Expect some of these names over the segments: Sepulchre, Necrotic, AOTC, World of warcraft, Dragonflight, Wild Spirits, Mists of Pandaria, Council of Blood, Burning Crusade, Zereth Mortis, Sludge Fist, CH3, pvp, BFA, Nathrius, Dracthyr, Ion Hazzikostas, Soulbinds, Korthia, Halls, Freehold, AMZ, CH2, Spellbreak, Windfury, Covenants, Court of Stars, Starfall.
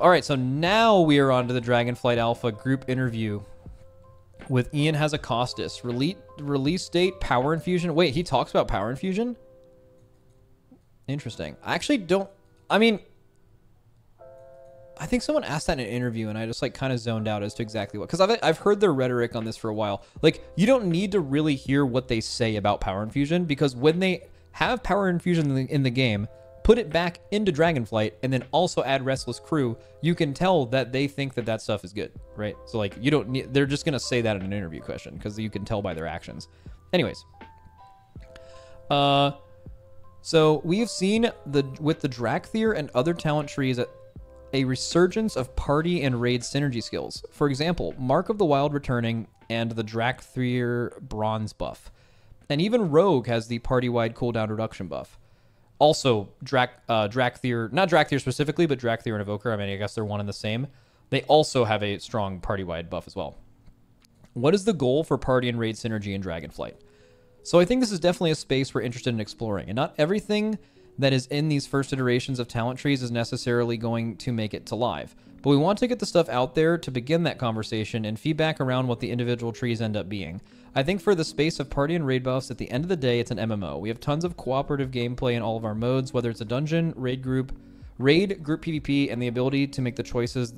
Alright, so now we are on to the Dragonflight Alpha group interview with Ion Hazzikostas. Release date, Power Infusion. Wait, he talks about Power Infusion? Interesting. I actually don't... I mean... I think someone asked that in an interview and I just like kind of zoned out as to exactly what, because I've heard their rhetoric on this for a while. Like, you don't need to really hear what they say about Power Infusion, because when they have Power Infusion in the game, put it back into Dragonflight and then also add Restless Crew, you can tell that they think that that stuff is good, right? So like, you don't need, they're just going to say that in an interview question because you can tell by their actions. Anyways. So we've seen with the Dracthyr and other talent trees at a resurgence of party and raid synergy skills. For example, Mark of the Wild returning and the Dracthyr bronze buff. And even Rogue has the party-wide cooldown reduction buff. Also, Dracthyr, not Dracthyr specifically, but Dracthyr and Evoker, I mean, I guess they're one and the same. They also have a strong party-wide buff as well. What is the goal for party and raid synergy in Dragonflight? So I think this is definitely a space we're interested in exploring, and not everything that is in these first iterations of talent trees is necessarily going to make it to live. But we want to get the stuff out there to begin that conversation and feedback around what the individual trees end up being. I think for the space of party and raid buffs, at the end of the day, it's an MMO. We have tons of cooperative gameplay in all of our modes, whether it's a dungeon, raid group PvP, and the ability to make the choices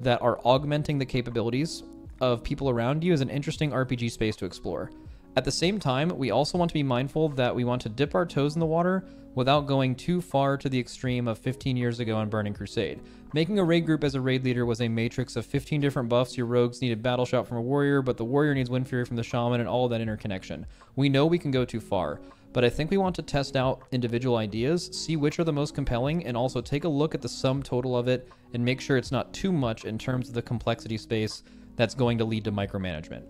that are augmenting the capabilities of people around you is an interesting RPG space to explore. At the same time, we also want to be mindful that we want to dip our toes in the water without going too far to the extreme of 15 years ago in Burning Crusade. Making a raid group as a raid leader was a matrix of 15 different buffs. Your rogues needed Battle Shout from a warrior, but the warrior needs Windfury from the shaman, and all of that interconnection. We know we can go too far, but I think we want to test out individual ideas, see which are the most compelling, and also take a look at the sum total of it and make sure it's not too much in terms of the complexity space that's going to lead to micromanagement.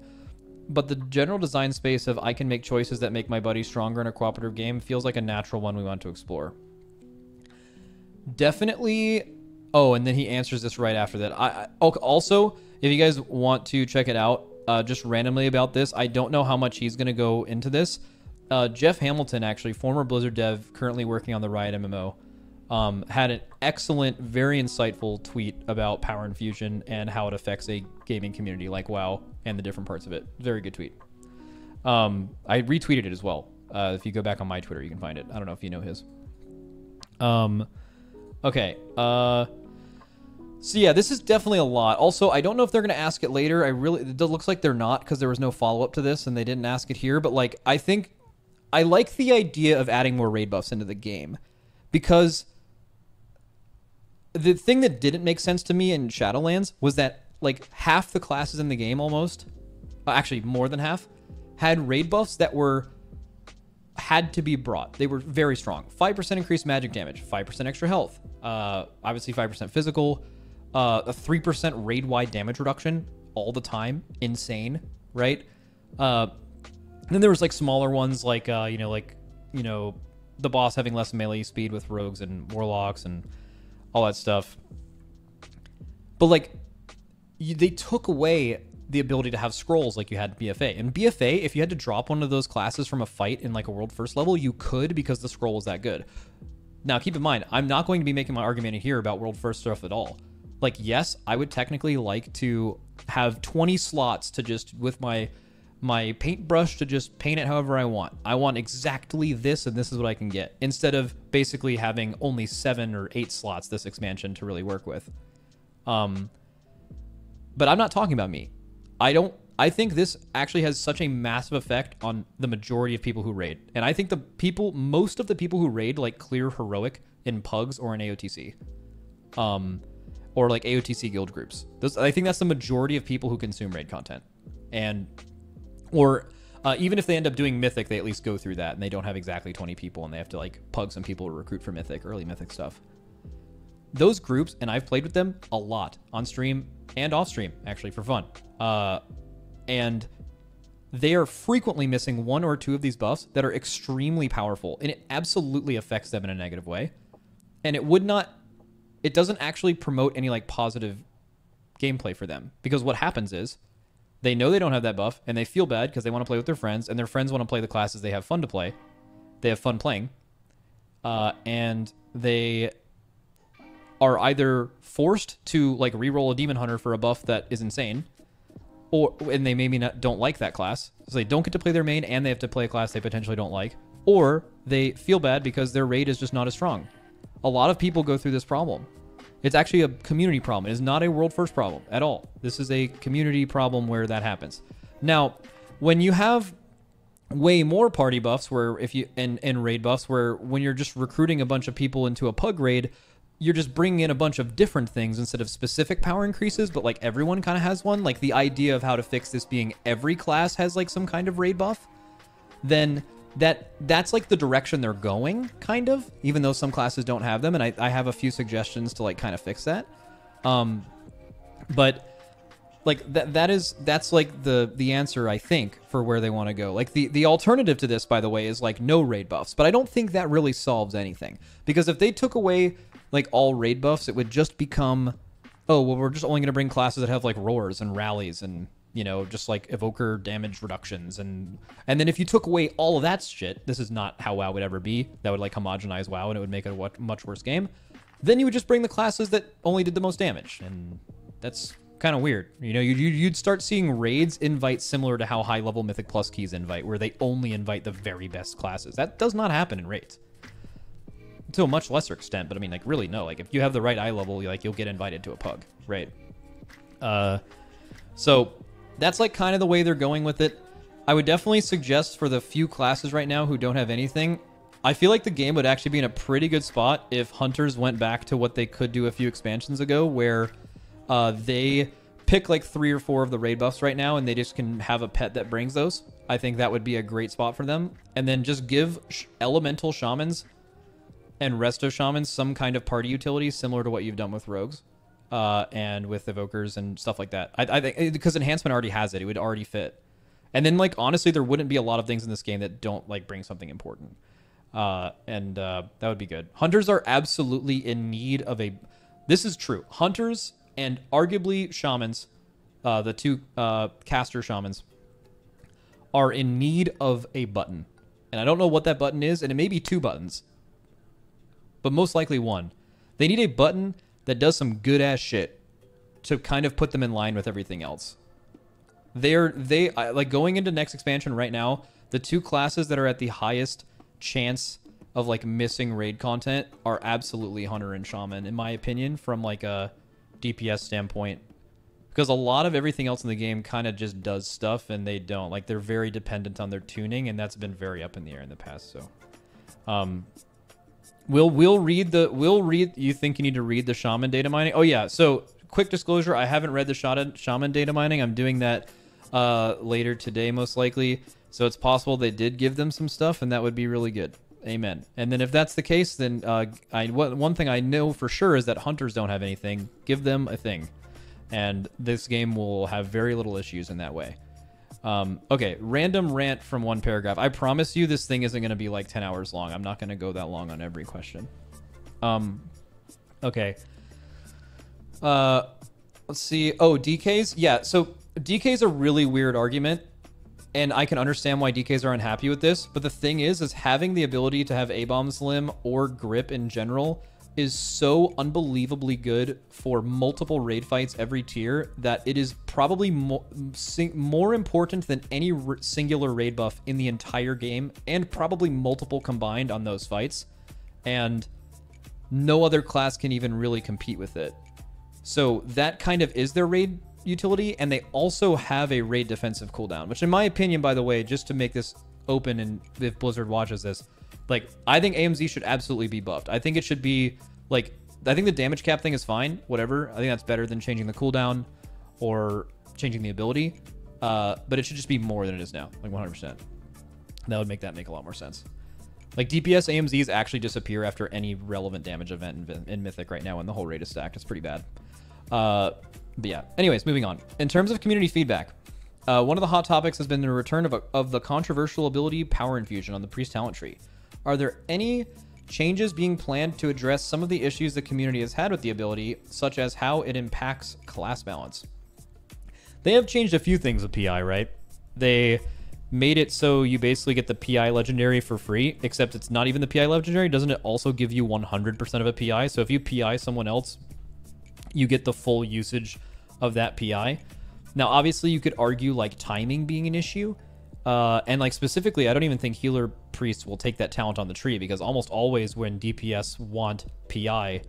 But the general design space of I can make choices that make my buddy stronger in a cooperative game feels like a natural one we want to explore. Definitely. Oh, and then he answers this right after that. Also, if you guys want to check it out, just randomly about this, I don't know how much he's going to go into this. Jeff Hamilton, actually, former Blizzard dev, currently working on the Riot MMO, had an excellent, very insightful tweet about Power Infusion and how it affects a gaming community like WoW and the different parts of it. Very good tweet. I retweeted it as well. If you go back on my Twitter, you can find it. I don't know if you know his. Okay. So yeah, this is definitely a lot. Also, I don't know if they're going to ask it later. It looks like they're not, because there was no follow-up to this and they didn't ask it here. But like, I think I like the idea of adding more raid buffs into the game, because the thing that didn't make sense to me in Shadowlands was that like half the classes in the game, almost, actually more than half, had raid buffs that had to be brought. They were very strong. 5% increased magic damage, 5% extra health, obviously 5% physical, a 3% raid-wide damage reduction all the time. Insane, right? Then there was like smaller ones like the boss having less melee speed with rogues and warlocks and all that stuff. But like, they took away the ability to have scrolls like you had in BFA. In BFA, if you had to drop one of those classes from a fight in like a world first level, you could, because the scroll was that good. Now keep in mind, I'm not going to be making my argument here about world first stuff at all. Like, yes, I would technically like to have 20 slots to just, with my paintbrush, to just paint it however I want. I want exactly this, and this is what I can get, instead of basically having only 7 or 8 slots this expansion to really work with. But I'm not talking about me. I think this actually has such a massive effect on the majority of people who raid. And I think most of the people who raid like clear heroic in pugs or in AOTC. Or like AOTC guild groups. I think that's the majority of people who consume raid content. Or even if they end up doing Mythic, they at least go through that and they don't have exactly 20 people and they have to like pug some people to recruit for Mythic, early Mythic stuff. Those groups, and I've played with them a lot on stream and off stream, actually, for fun. And they are frequently missing 1 or 2 of these buffs that are extremely powerful, and it absolutely affects them in a negative way. And it doesn't actually promote any like positive gameplay for them, because what happens is they know they don't have that buff and they feel bad because they want to play with their friends, and their friends want to play the classes they have fun to play. They have fun playing. And they are either forced to like reroll a Demon Hunter for a buff that is insane, and they maybe don't like that class, so they don't get to play their main and they have to play a class they potentially don't like, or they feel bad because their raid is just not as strong. A lot of people go through this problem. It's actually a community problem. It is not a world first problem at all. This is a community problem where that happens. Now, when you have way more party buffs where if you and raid buffs where when you're just recruiting a bunch of people into a pug raid, you're just bringing in a bunch of different things instead of specific power increases, but like everyone kind of has one, like the idea of how to fix this being every class has like some kind of raid buff, then that's like the direction they're going, kind of, even though some classes don't have them. And I have a few suggestions to like kind of fix that. But like that's like the answer, I think, for where they want to go. Like the alternative to this, by the way, is like no raid buffs, but I don't think that really solves anything, because if they took away like all raid buffs, it would just become, oh, well, we're just only going to bring classes that have like roars and rallies and, you know, just like Evoker damage reductions. And then if you took away all of that shit, this is not how WoW would ever be. That would like homogenize WoW and it would make it a much worse game. Then you would just bring the classes that only did the most damage. And that's kind of weird. You know, you'd start seeing raids invite similar to how high level Mythic Plus keys invite, where they only invite the very best classes. That does not happen in raids. To a much lesser extent, but I mean, like, really, no. Like, if you have the right eye level, like, you'll get invited to a pug, right? So that's like kind of the way they're going with it. I would definitely suggest for the few classes right now who don't have anything, I feel like the game would actually be in a pretty good spot if hunters went back to what they could do a few expansions ago, where they pick like 3 or 4 of the raid buffs right now, and they just can have a pet that brings those. I think that would be a great spot for them, and then just give elemental shamans and resto shamans some kind of party utility similar to what you've done with rogues and with evokers and stuff like that. I think because enhancement already has it, it would already fit. And then, like, honestly, there wouldn't be a lot of things in this game that don't like bring something important. That would be good. Hunters are absolutely in need of a, this is true. Hunters and arguably shamans, the two caster shamans are in need of a button. And I don't know what that button is, and it may be 2 buttons. But most likely 1. They need a button that does some good-ass shit to kind of put them in line with everything else. Like, going into next expansion right now, the 2 classes that are at the highest chance of, like, missing raid content are absolutely Hunter and Shaman, in my opinion, from, like, a DPS standpoint. Because a lot of everything else in the game kind of just does stuff, and they don't. Like, they're very dependent on their tuning, and that's been very up in the air in the past, so... We'll read you think you need to read the shaman data mining. Oh yeah, so quick disclosure, I haven't read the shaman data mining. I'm doing that later today most likely. So it's possible they did give them some stuff, and that would be really good. Amen. And then if that's the case, then one thing I know for sure is that hunters don't have anything. Give them a thing. And this game will have very little issues in that way. Okay, random rant from 1 paragraph. I promise you this thing isn't going to be like 10 hours long. I'm not going to go that long on every question. Okay. Let's see. Oh, DKs? Yeah, so DKs are a really weird argument, and I can understand why DKs are unhappy with this, but the thing is having the ability to have A-bomb slim or grip in general is so unbelievably good for multiple raid fights every tier that it is probably more important than any singular raid buff in the entire game, and probably multiple combined on those fights, and no other class can even really compete with it. So that kind of is their raid utility, and they also have a raid defensive cooldown, which in my opinion, by the way, just to make this open, and if Blizzard watches this, like, I think AMZ should absolutely be buffed. I think it should be, like, I think the damage cap thing is fine, whatever. I think that's better than changing the cooldown or changing the ability. But it should just be more than it is now, like 100%. That would make a lot more sense. Like, DPS AMZs actually disappear after any relevant damage event in Mythic right now, and the whole raid is stacked. It's pretty bad. But yeah, anyways, moving on. In terms of community feedback, one of the hot topics has been the return of the controversial ability Power Infusion on the Priest Talent Tree. Are there any changes being planned to address some of the issues the community has had with the ability, such as how it impacts class balance? They have changed a few things with PI, right? They made it so you basically get the PI legendary for free, except it's not even the PI legendary. Doesn't it also give you 100% of a PI? So if you PI someone else, you get the full usage of that PI. Now, obviously, you could argue like timing being an issue. And like specifically, I don't even think Healer Priests will take that talent on the tree, because almost always when DPS want PI,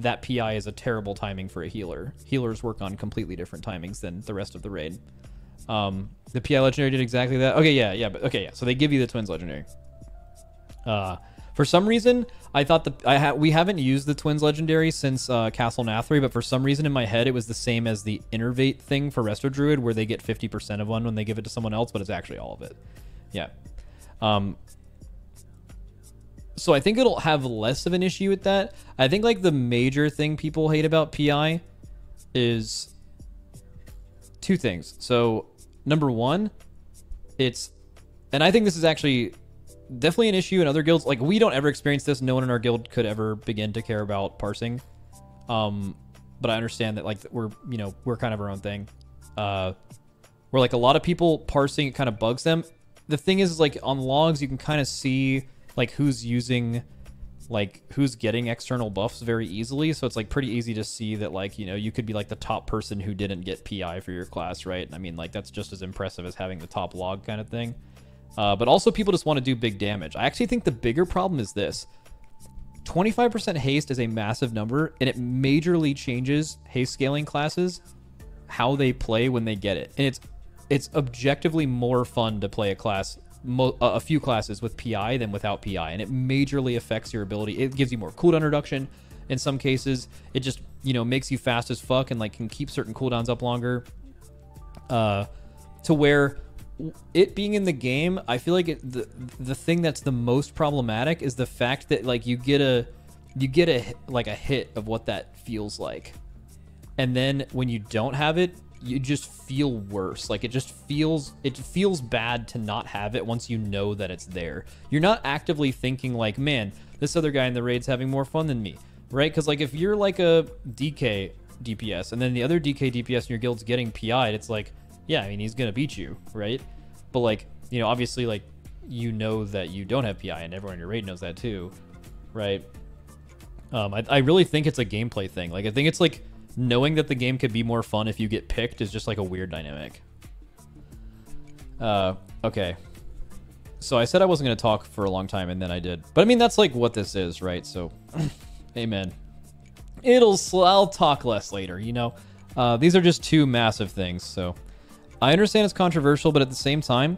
that PI is a terrible timing for a healer. Healers work on completely different timings than the rest of the raid. The PI legendary did exactly that. Okay, yeah, but okay, yeah. So they give you the Twins legendary. For some reason, I thought we haven't used the Twins legendary since Castle Nathria, but for some reason in my head it was the same as the Innervate thing for Resto Druid, where they get 50% of one when they give it to someone else, but it's actually all of it. Yeah. So I think it'll have less of an issue with that. I think like the major thing people hate about PI is two things. So number one, it's, and I think this is actually definitely an issue in other guilds. Like we don't ever experience this. No one in our guild could ever begin to care about parsing. But I understand that like we're kind of our own thing. Where like a lot of people parsing, it kind of bugs them. The thing is like on logs, you can kind of see like who's using, like who's getting external buffs very easily. So it's like pretty easy to see that like, you know, you could be like the top person who didn't get PI for your class, right? I mean, like that's just as impressive as having the top log kind of thing. But also people just want to do big damage. I actually think the bigger problem is this. 25% haste is a massive number, and it majorly changes haste scaling classes, how they play when they get it. And it's objectively more fun to play a class, a few classes with PI than without PI, and it majorly affects your ability. It gives you more cooldown reduction in some cases. It just, you know, makes you fast as fuck and like can keep certain cooldowns up longer, to where it being in the game, I feel like the thing that's the most problematic is the fact that like you get a hit of what that feels like, and then when you don't have it, you just feel worse. Like it feels bad to not have it once you know that it's there. You're not actively thinking like, man, this other guy in the raid's having more fun than me, right? Because like if you're like a DK DPS and then the other DK DPS in your guild's getting PI'd, it's like, yeah, I mean, he's gonna beat you, right? But like, you know, obviously like you know that you don't have PI, and everyone in your raid knows that too, right? I really think it's a gameplay thing. Like I think it's like knowing that the game could be more fun if you get picked is just like a weird dynamic. Okay. So I said I wasn't going to talk for a long time, and then I did. But I mean, that's like what this is, right? So, amen. I'll talk less later, you know? These are just two massive things, so. I understand it's controversial, but at the same time,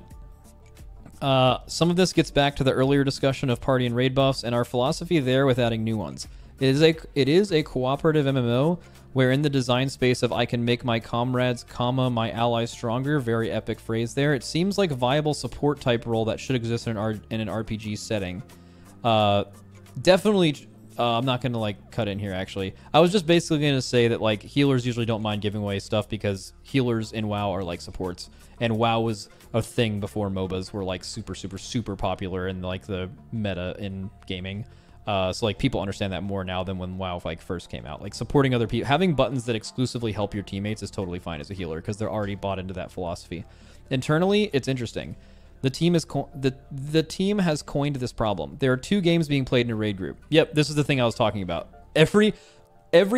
some of this gets back to the earlier discussion of party and raid buffs and our philosophy there with adding new ones. It is a cooperative MMO where in the design space of I can make my comrades, my allies stronger, very epic phrase there, it seems like a viable support type role that should exist in an RPG setting. I'm not going to like cut in here actually. I was just basically going to say that like healers usually don't mind giving away stuff because healers in WoW are like supports, and WoW was a thing before MOBAs were like super, super, super popular in like the meta in gaming. So like people understand that more now than when WoW like first came out. Like supporting other people, having buttons that exclusively help your teammates is totally fine as a healer because they're already bought into that philosophy. Internally, it's interesting. The team has coined this problem. There are two games being played in a raid group. Yep, this is the thing I was talking about. Every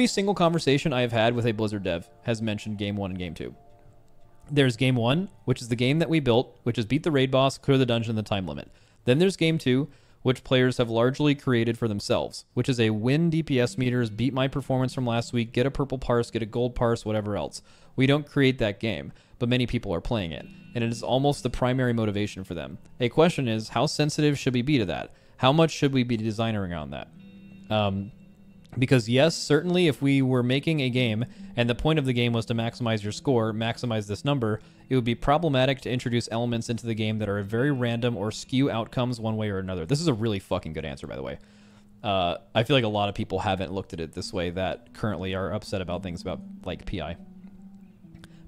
single conversation I have had with a Blizzard dev has mentioned game one and game two. There's game one, which is the game that we built, which is beat the raid boss, clear the dungeon, and the time limit. Then there's game two, which players have largely created for themselves, which is a win DPS meters, beat my performance from last week, get a purple parse, get a gold parse, whatever else. We don't create that game, but many people are playing it, and it is almost the primary motivation for them. A question is, how sensitive should we be to that? How much should we be designing on that? Because yes, certainly if we were making a game and the point of the game was to maximize your score, maximize this number, it would be problematic to introduce elements into the game that are very random or skew outcomes one way or another. This is a really fucking good answer, by the way. I feel like a lot of people haven't looked at it this way that currently are upset about things about like PI.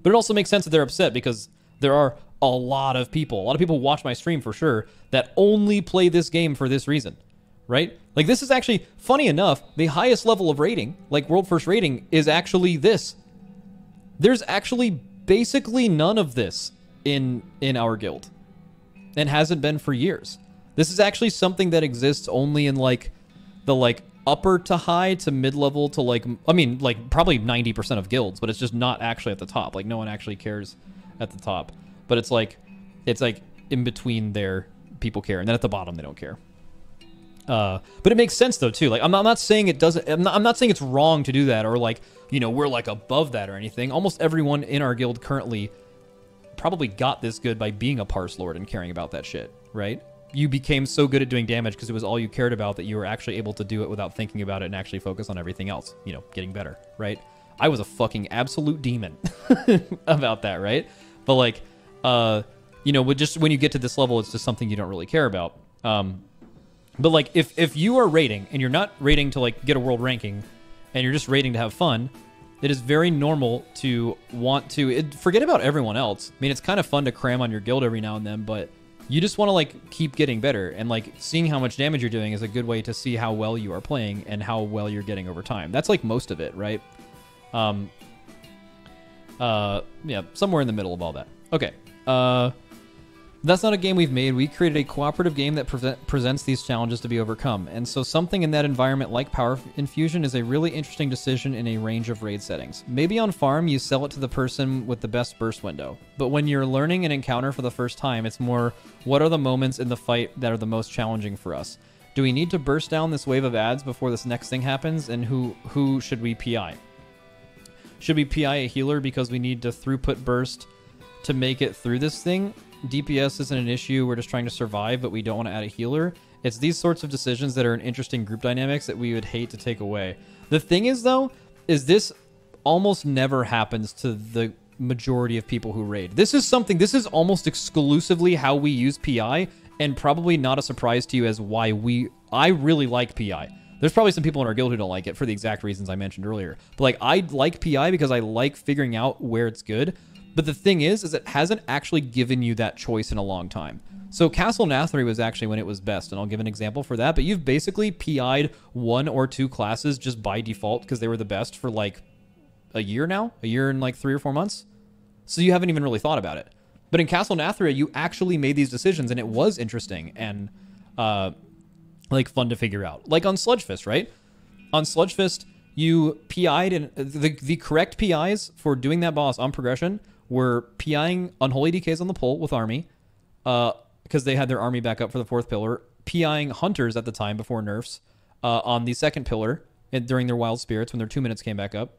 But it also makes sense that they're upset because there are a lot of people. A lot of people watch my stream for sure that only play this game for this reason, right? Like this is actually, funny enough, the highest level of rating, like world first rating, is actually this. There's actually basically none of this in our guild. and hasn't been for years. This is actually something that exists only in like the like upper to high to mid-level to like, I mean, like probably 90% of guilds, but it's just not actually at the top. Like no one actually cares at the top, but it's like in between there people care, and then at the bottom they don't care. But it makes sense though too. Like I'm not saying it doesn't, I'm not saying it's wrong to do that, or like, you know, we're like above that or anything. Almost everyone in our guild currently probably got this good by being a parse lord and caring about that shit, right? You became so good at doing damage because it was all you cared about that you were actually able to do it without thinking about it and actually focus on everything else, you know, getting better, right? I was a fucking absolute demon about that, right? But like, you know, just when you get to this level, it's just something you don't really care about. But like, if you are raiding and you're not raiding to like get a world ranking and you're just raiding to have fun, it is very normal to want to forget about everyone else. I mean, it's kind of fun to cram on your guild every now and then, but you just want to like keep getting better, and like seeing how much damage you're doing is a good way to see how well you are playing and how well you're getting over time. That's like most of it, right? Yeah, somewhere in the middle of all that. Okay. That's not a game we've made. We created a cooperative game that presents these challenges to be overcome. And so something in that environment like Power Infusion is a really interesting decision in a range of raid settings. Maybe on farm, you sell it to the person with the best burst window. But when you're learning an encounter for the first time, it's more, what are the moments in the fight that are the most challenging for us? Do we need to burst down this wave of adds before this next thing happens? And who should we PI? Should we PI a healer because we need to throughput burst to make it through this thing? DPS isn't an issue, we're just trying to survive, but we don't want to add a healer. It's these sorts of decisions that are an interesting group dynamics that we would hate to take away. The thing is, though, is this almost never happens to the majority of people who raid. This is almost exclusively how we use PI, and probably not a surprise to you as why I really like PI. There's probably some people in our guild who don't like it for the exact reasons I mentioned earlier. But like, I like PI because I like figuring out where it's good. But the thing is it hasn't actually given you that choice in a long time. So Castle Nathria was actually when it was best, and I'll give an example for that. But you've basically PI'd one or two classes just by default because they were the best for like a year now, a year and like 3 or 4 months. So you haven't even really thought about it. But in Castle Nathria, you actually made these decisions, and it was interesting and like fun to figure out. Like on Sludge Fist, right? On Sludge Fist, you PI'd, and the correct PIs for doing that boss on progression were PIing Unholy DKs on the pull with army, because they had their army back up for the fourth pillar, PIing Hunters at the time before nerfs on the second pillar and during their Wild Spirits when their 2 minutes came back up,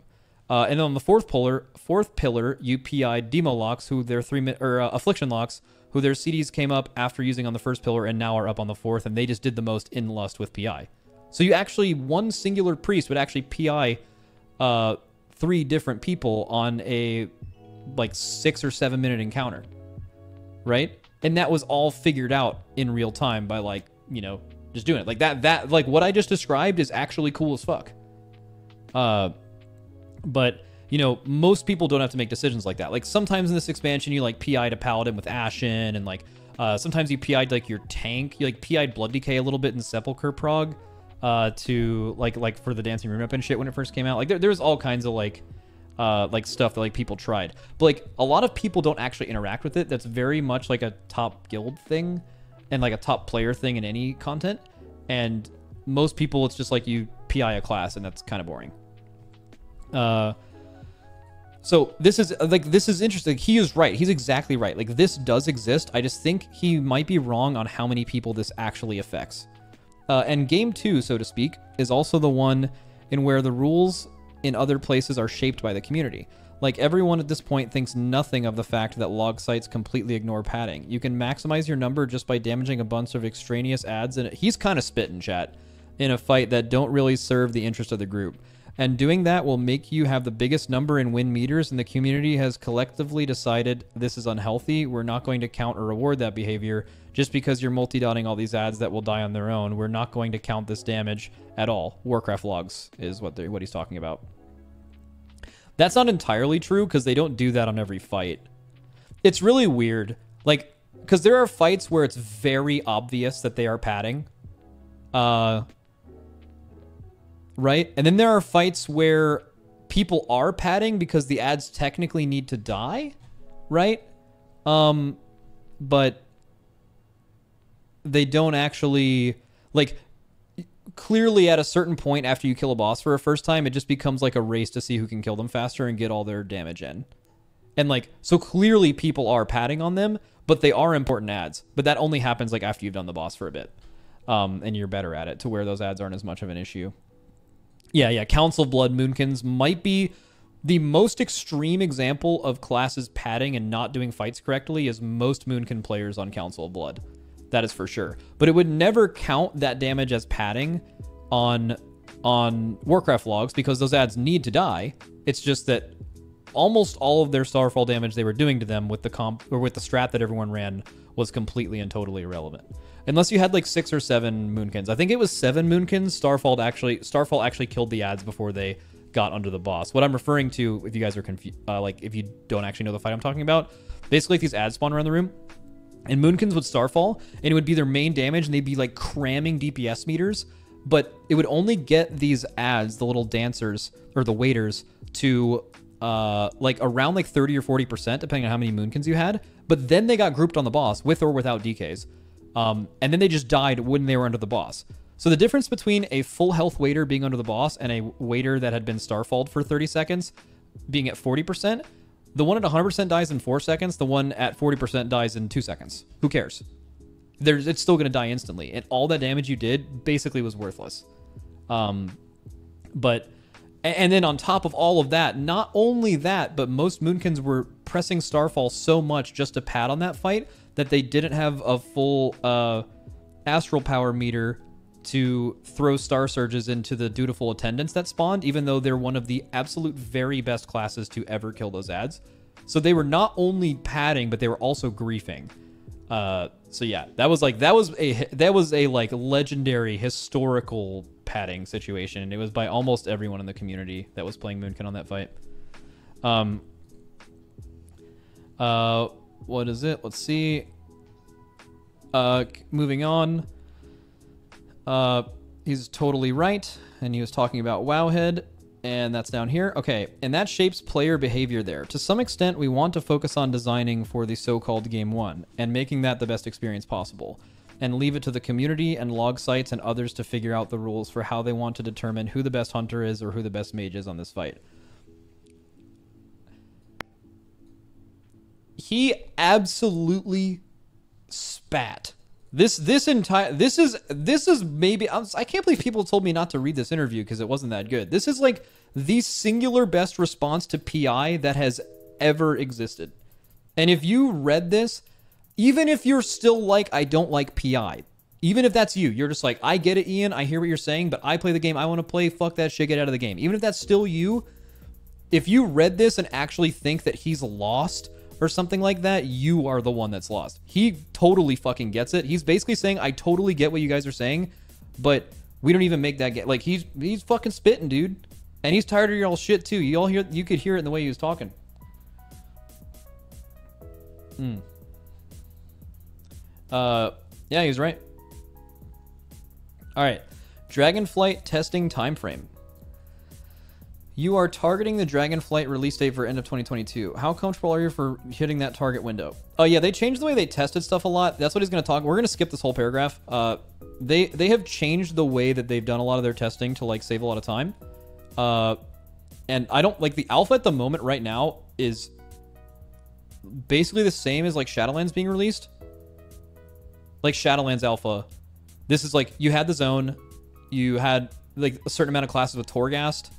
and then on the fourth pillar you PI'd Demo Locks, who their Affliction Locks, who their CDs came up after using on the first pillar and now are up on the fourth, and they just did the most in lust with PI. So you actually, one singular priest would actually PI 3 different people on a like 6 or 7 minute encounter, right? And that was all figured out in real time by like, you know, just doing it like that like what I just described is actually cool as fuck. But you know, most people don't have to make decisions like that. Like sometimes in this expansion you like PI'd a paladin with Ashen, and like sometimes you PI'd like your tank, you like PI'd Blood Decay a little bit in Sepulchre Prog to like for the Dancing Room Up and shit when it first came out. Like there's all kinds of like stuff that like people tried, but like a lot of people don't actually interact with it. That's very much like a top guild thing and like a top player thing in any content, and most people it's just like you PI a class and that's kind of boring. So this is like, this is interesting. He is right, he's exactly right. Like this does exist, I just think he might be wrong on how many people this actually affects. And game 2, so to speak, is also the one in where the rules in other places are shaped by the community. Like everyone at this point thinks nothing of the fact that log sites completely ignore padding. You can maximize your number just by damaging a bunch of extraneous adds, and he's kind of spitting, chat, in a fight that don't really serve the interest of the group. And doing that will make you have the biggest number in win meters, and the community has collectively decided this is unhealthy. We're not going to count or reward that behavior. Just because you're multi-dotting all these ads that will die on their own, we're not going to count this damage at all. Warcraft Logs is what he's talking about. That's not entirely true because they don't do that on every fight. It's really weird. Like, because there are fights where it's very obvious that they are padding. Right? And then there are fights where people are padding because the ads technically need to die, right? But they don't actually, like, clearly at a certain point after you kill a boss for a first time, it just becomes like a race to see who can kill them faster and get all their damage in. And like, so clearly people are padding on them, but they are important ads. But that only happens like after you've done the boss for a bit. And you're better at it to where those ads aren't as much of an issue. Yeah, yeah. Council of Blood Moonkins might be the most extreme example of classes padding and not doing fights correctly is most Moonkin players on Council of Blood. That is for sure. But it would never count that damage as padding on Warcraft Logs because those ads need to die. It's just that almost all of their Starfall damage they were doing to them with the comp or with the strat that everyone ran was completely and totally irrelevant. Unless you had like 6 or 7 Moonkins. I think it was 7 Moonkins. Starfall actually killed the ads before they got under the boss. What I'm referring to, if you guys are confused, like if you don't actually know the fight I'm talking about, basically like these ads spawn around the room. And Moonkins would Starfall, and it would be their main damage, and they'd be like cramming DPS meters, but it would only get these adds, the little dancers, or the waiters, to like around like 30 or 40%, depending on how many Moonkins you had, but then they got grouped on the boss, with or without DKs, and then they just died when they were under the boss. So the difference between a full health waiter being under the boss and a waiter that had been Starfalled for 30 seconds being at 40%, the one at 100% dies in 4 seconds. The one at 40% dies in 2 seconds. Who cares? It's still going to die instantly. And all that damage you did basically was worthless. And then on top of all of that, not only that, but most Moonkins were pressing Starfall so much just to pad on that fight that they didn't have a full Astral Power meter to throw Star Surges into the dutiful attendants that spawned, even though they're one of the absolute very best classes to ever kill those ads. So they were not only padding, but they were also griefing. So yeah, that was a like legendary historical padding situation. It was by almost everyone in the community that was playing Moonkin on that fight. What is it? Let's see. Moving on. He's totally right, and he was talking about Wowhead, and that's down here. Okay, and that shapes player behavior there. To some extent, we want to focus on designing for the so-called Game 1 and making that the best experience possible, and leave it to the community and log sites and others to figure out the rules for how they want to determine who the best hunter is or who the best mage is on this fight. He absolutely spat. This is maybe, I can't believe people told me not to read this interview because it wasn't that good. This is like the singular best response to PI that has ever existed. And if you read this, even if you're still like, I don't like PI, even if that's you, you're just like, I get it, Ian, I hear what you're saying, but I play the game I want to play, fuck that shit, get out of the game. Even if that's still you, if you read this and actually think that he's lost or something like that, you are the one that's lost. He totally fucking gets it. He's basically saying, I totally get what you guys are saying, but we don't even make that get, like, he's fucking spitting, dude. And he's tired of y'all shit too. You all hear, you could hear it in the way he was talking. Yeah, he was right. All right, Dragonflight testing time frame. You are targeting the Dragonflight release date for end of 2022. How comfortable are you for hitting that target window? Oh yeah, they changed the way they tested stuff a lot. That's what he's going to talk. We're going to skip this whole paragraph. They have changed the way that they've done a lot of their testing to like save a lot of time. And I don't like the alpha at the moment right now is basically the same as like Shadowlands being released. Like Shadowlands alpha. This is like you had the zone, you had like a certain amount of classes with Torghast.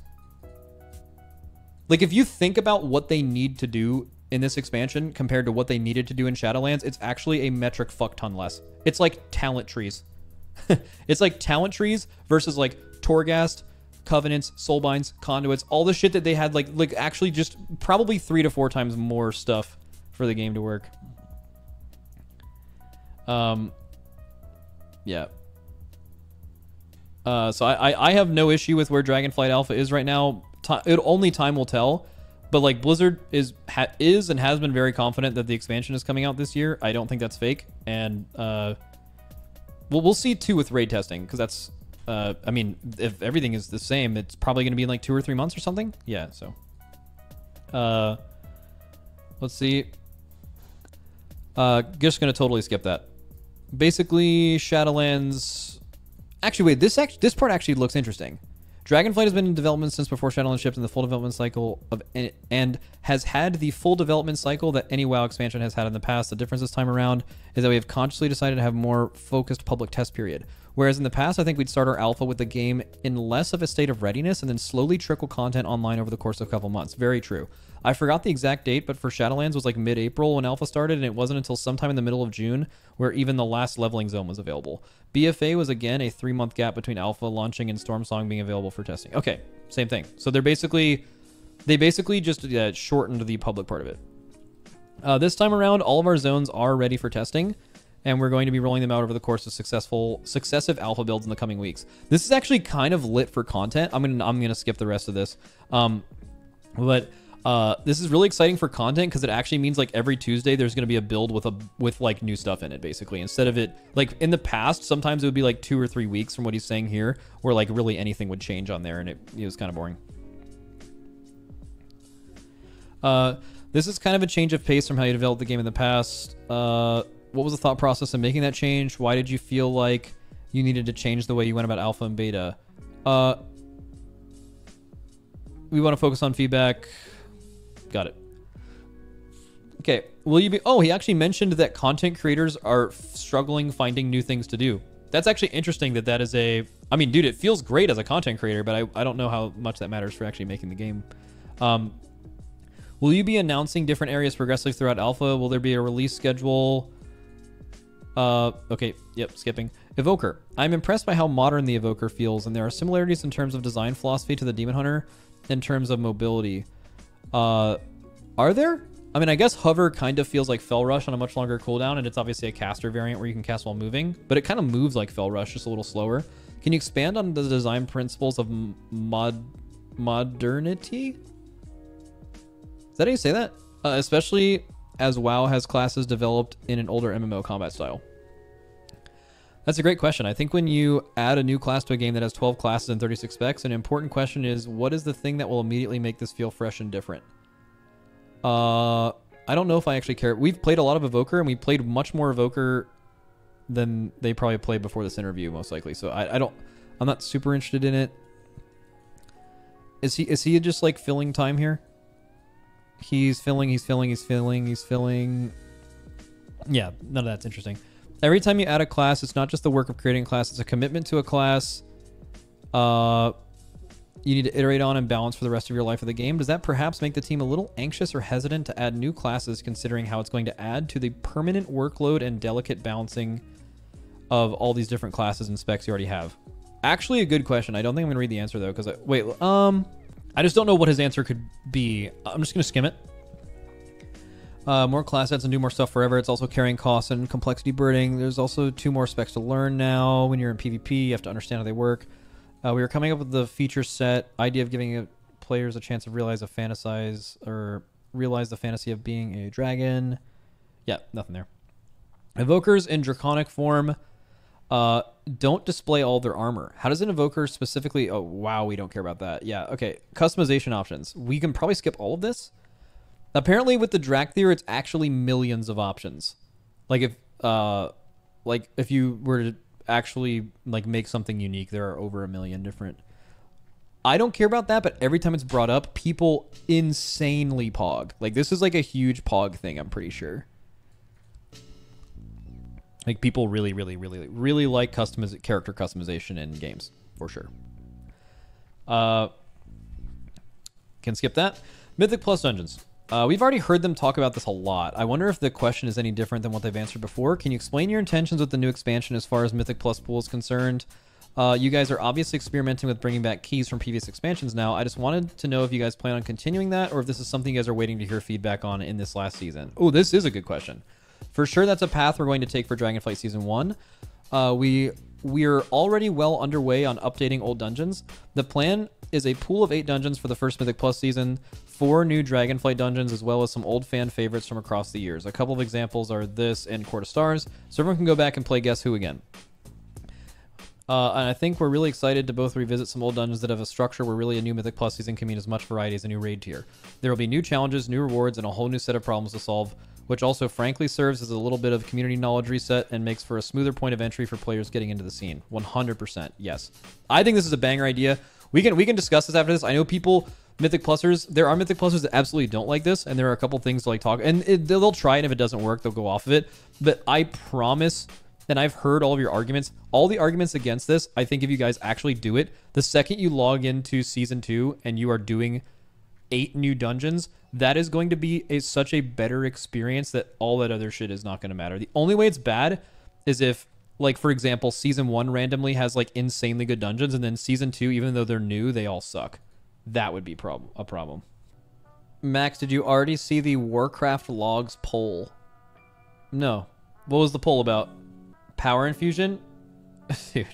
Like, if you think about what they need to do in this expansion compared to what they needed to do in Shadowlands, it's actually a metric fuck ton less. It's like talent trees. It's like talent trees versus like Torghast, Covenants, Soulbinds, Conduits, all the shit that they had, like actually just probably 3 to 4 times more stuff for the game to work. Yeah. So I have no issue with where Dragonflight Alpha is right now. Only time will tell, but like Blizzard is and has been very confident that the expansion is coming out this year. I don't think that's fake, and we'll see too with raid testing, because that's I mean, if everything is the same, it's probably going to be in like 2 or 3 months or something. Yeah, so let's see. Just going to totally skip that. basically Shadowlands. Actually, wait, this part actually looks interesting. Dragonflight has been in development since before Shadowlands shipped in the full development cycle of and has had the full development cycle that any WoW expansion has had in the past. The difference this time around is that we have consciously decided to have more focused public test period. Whereas in the past, I think we'd start our alpha with the game in less of a state of readiness and then slowly trickle content online over the course of a couple months. Very true. I forgot the exact date, but for Shadowlands was like mid-April when alpha started, and it wasn't until sometime in the middle of June where even the last leveling zone was available. BFA was again a 3-month gap between alpha launching and Stormsong being available for testing. Okay, same thing. So they're basically just shortened the public part of it. This time around, all of our zones are ready for testing, and we're going to be rolling them out over the course of successive alpha builds in the coming weeks. This is actually kind of lit for content. I'm gonna skip the rest of this, but this is really exciting for content because it actually means like every Tuesday there's gonna be a build with like new stuff in it basically. Instead of it like in the past, sometimes it would be like 2 or 3 weeks from what he's saying here, where like really anything would change on there, and it was kind of boring. This is kind of a change of pace from how you developed the game in the past. What was the thought process in making that change? Why did you feel like you needed to change the way you went about alpha and beta? We want to focus on feedback. Got it. Okay. Will you be... Oh, he actually mentioned that content creators are struggling finding new things to do. That's actually interesting that that is a... I mean, dude, it feels great as a content creator, but I don't know how much that matters for actually making the game. Will you be announcing different areas progressively throughout alpha? Will there be a release schedule? Okay, yep, skipping. Evoker. I'm impressed by how modern the Evoker feels, and there are similarities in terms of design philosophy to the Demon Hunter in terms of mobility. Are there? I mean, I guess Hover kind of feels like Fel Rush on a much longer cooldown, and it's obviously a caster variant where you can cast while moving, but it kind of moves like Fel Rush, just a little slower. Can you expand on the design principles of modernity? Is that how you say that? Especially... as WoW has classes developed in an older MMO combat style? That's a great question. I think when you add a new class to a game that has 12 classes and 36 specs, an important question is, what is the thing that will immediately make this feel fresh and different? I don't know if I actually care. We've played a lot of Evoker, and we played much more Evoker than they probably played before this interview, most likely. So I'm not super interested in it. Is he just like filling time here? He's filling. Yeah, none of that's interesting. Every time you add a class, it's not just the work of creating a class, it's a commitment to a class. You need to iterate on and balance for the rest of your life of the game. Does that perhaps make the team a little anxious or hesitant to add new classes, considering how it's going to add to the permanent workload and delicate balancing of all these different classes and specs you already have? Actually, a good question. I don't think I'm going to read the answer, though, because I just don't know what his answer could be. I'm just going to skim it. More class sets and do more stuff forever. It's also carrying costs and complexity burden. There's also 2 more specs to learn now. When you're in PvP, you have to understand how they work. We were coming up with the feature set idea of giving players a chance to realize the fantasy of being a dragon. Yeah, nothing there. Evokers in draconic form don't display all their armor. How does an Evoker specifically... Oh, wow, we don't care about that. Yeah, okay. Customization options. We can probably skip all of this. Apparently, with the Dracthyr, it's actually millions of options. Like if you were to actually like make something unique, there are over 1 million different... I don't care about that, but every time it's brought up, people insanely pog. Like, this is like a huge pog thing, I'm pretty sure. Like, people really, really, really, really like character customization in games, for sure. Can skip that. Mythic Plus Dungeons. We've already heard them talk about this a lot. I wonder if the question is any different than what they've answered before. Can you explain your intentions with the new expansion as far as Mythic Plus pool is concerned? You guys are obviously experimenting with bringing back keys from previous expansions now. I just wanted to know if you guys plan on continuing that, or if this is something you guys are waiting to hear feedback on in this last season. Oh, this is a good question. For sure, that's a path we're going to take for Dragonflight Season 1. We're already well underway on updating old dungeons. The plan is a pool of 8 dungeons for the first Mythic Plus season, 4 new Dragonflight dungeons, as well as some old fan favorites from across the years. A couple of examples are this and Court of Stars, so everyone can go back and play Guess Who again. And I think we're really excited to both revisit some old dungeons that have a structure where really a new Mythic Plus season can mean as much variety as a new raid tier. There will be new challenges, new rewards, and a whole new set of problems to solve. which also frankly serves as a little bit of community knowledge reset and makes for a smoother point of entry for players getting into the scene. 100%, yes. I think this is a banger idea. We can discuss this after this. I know people, Mythic Plusers, there are Mythic Plusers that absolutely don't like this, and there are a couple things to like talk, and they'll try, and if it doesn't work, they'll go off of it. But I promise, and I've heard all of your arguments, all the arguments against this, I think if you guys actually do it, the second you log into Season 2 and you are doing 8 new dungeons, that is going to be such a better experience that all that other shit is not going to matter. The only way it's bad is if, like, for example, Season 1 randomly has, like, insanely good dungeons, and then Season 2, even though they're new, they all suck. That would be a problem. Max, did you already see the Warcraft Logs poll? No. What was the poll about? Power Infusion? Dude.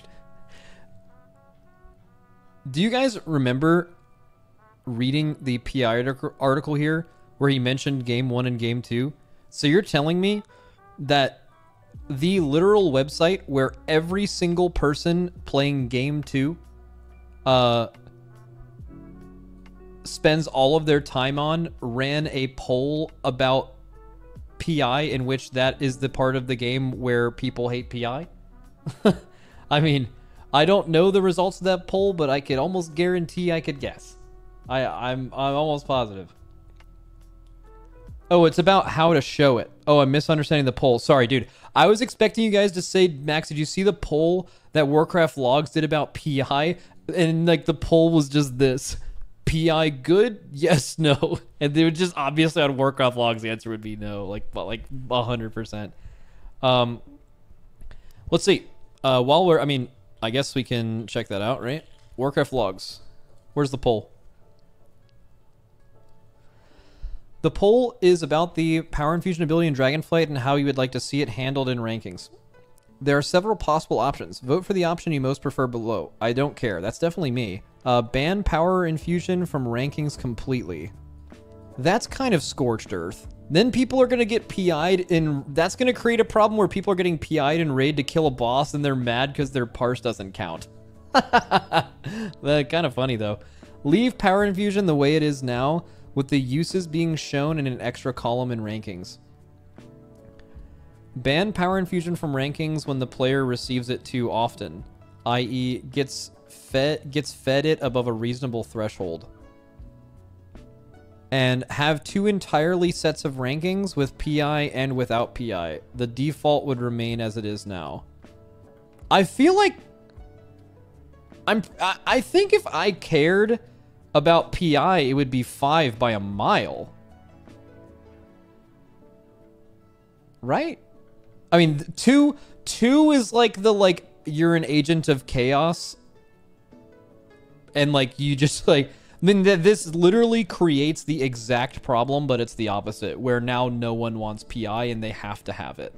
Do you guys remember reading the PI article here where he mentioned Game 1 and Game 2? So you're telling me that the literal website where every single person playing Game 2 spends all of their time on ran a poll about PI in which that is the part of the game where people hate PI? I mean, I don't know the results of that poll, but I could almost guarantee I could guess. I'm almost positive. Oh, it's about how to show it. Oh, I'm misunderstanding the poll. Sorry, dude. I was expecting you guys to say, Max, did you see the poll that Warcraft Logs did about PI? And like the poll was just this. PI good? Yes, no. And they would just obviously on Warcraft Logs the answer would be no, like 100%. Let's see. While we're, I mean, I guess we can check that out, right? Warcraft Logs. Where's the poll? The poll is about the Power Infusion ability in Dragonflight and how you would like to see it handled in rankings. There are several possible options. Vote for the option you most prefer below. I don't care. That's definitely me. Ban Power Infusion from rankings completely. That's kind of scorched earth. Then people are going to get PI'd, and that's going to create a problem where people are getting PI'd in raid to kill a boss, and they're mad because their parse doesn't count. That's kind of funny, though. Leave Power Infusion the way it is now, with the uses being shown in an extra column in rankings. Ban Power Infusion from rankings when the player receives it too often, i.e. gets fed it above a reasonable threshold. And have two entirely sets of rankings with PI and without PI. The default would remain as it is now. I feel like I think if I cared about PI, it would be 5 by a mile. Right? I mean, 2 is like the, like, you're an agent of chaos. And, like, you just, like, I mean, this literally creates the exact problem, but it's the opposite, where now no one wants PI and they have to have it.